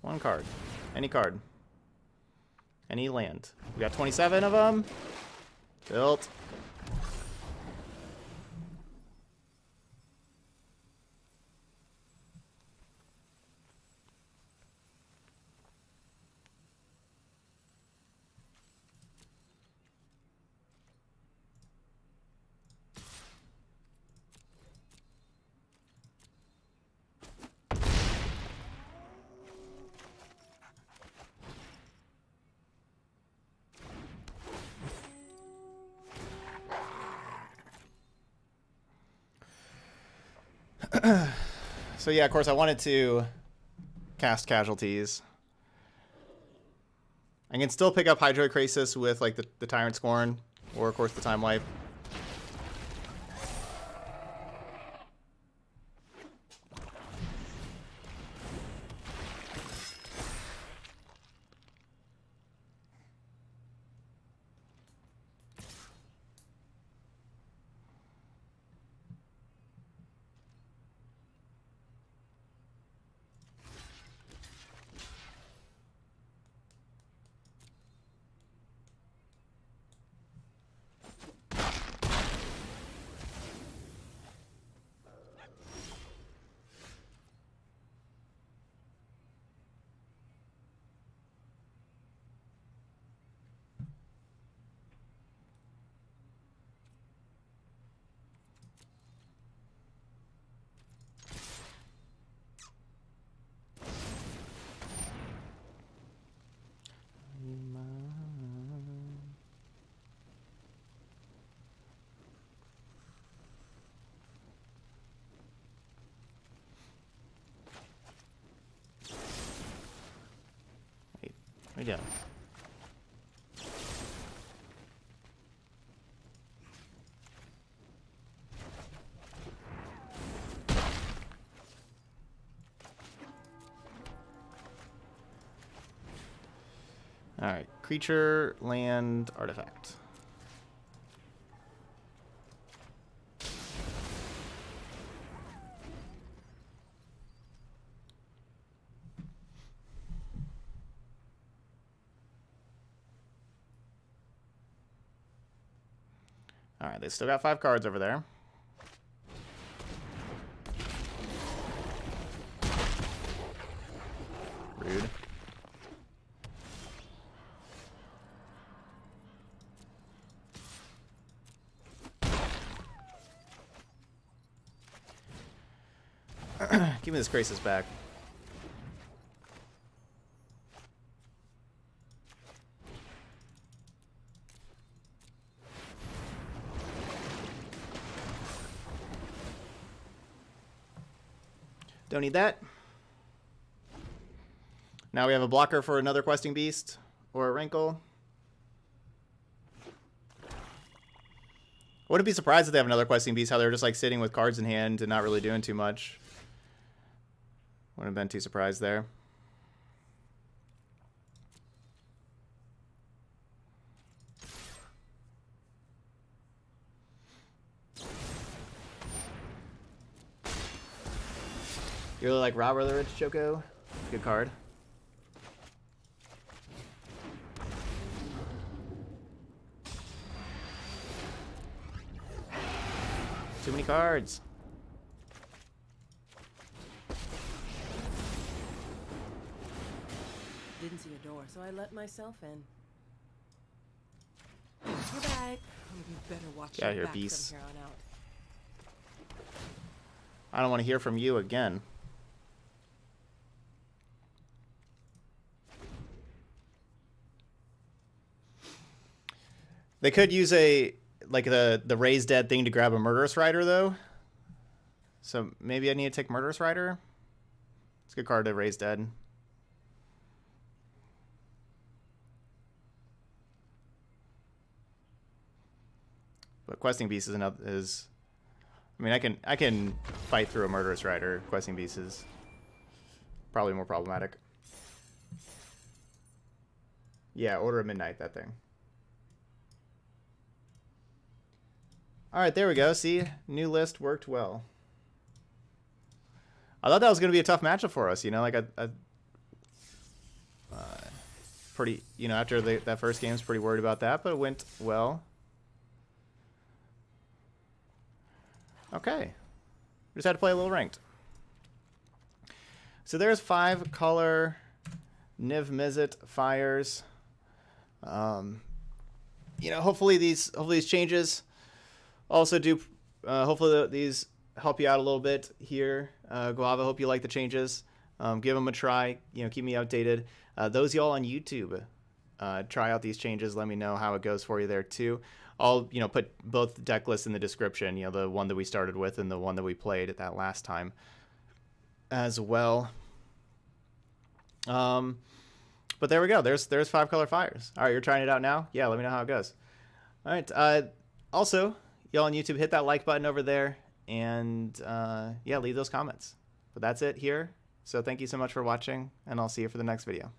One card. Any card. Any land. We got 27 of them. Built. So yeah, of course, I wanted to cast Casualties. I can still pick up Hydroid Krasis with like the Tyrant Scorn, or of course the Time Wipe. Yeah. All right, creature, land, artifact. They still got 5 cards over there. Rude. Give me this Krasis back. Don't need that. Now we have a blocker for another Questing Beast or a Wrinkle. Wouldn't be surprised if they have another Questing Beast, how they're just like sitting with cards in hand and not really doing too much. Wouldn't have been too surprised there. You really like Robber the Rich, Choco? Good card. Too many cards. Didn't see a door, so I let myself in. All right. You better watch your back beast. From here on out. I don't want to hear from you again. They could use a like the raise dead thing to grab a Murderous Rider though. So maybe I need to take Murderous Rider. It's a good card to raise dead. But Questing Beast is another is. I mean, I can fight through a Murderous Rider. Questing Beast is probably more problematic. Yeah, Order of Midnight, that thing. All right, there we go. See, new list worked well. I thought that was going to be a tough matchup for us, you know, like pretty, you know, after that first game, I was pretty worried about that, but it went well. Okay, we just had to play a little ranked. So there's 5 color Niv-Mizzet fires. You know, hopefully these changes. Also do, hopefully these help you out a little bit here. Guava, hope you like the changes. Give them a try. You know, keep me updated. Those y'all on YouTube, try out these changes. Let me know how it goes for you there too. I'll, you know, put both the deck lists in the description, you know, the one that we started with and the one that we played at that last time as well. But there we go. There's five color fires. All right, you're trying it out now? Yeah, let me know how it goes. All right. Also, y'all on YouTube, hit that like button over there and, yeah, leave those comments. But that's it here. So thank you so much for watching, and I'll see you for the next video.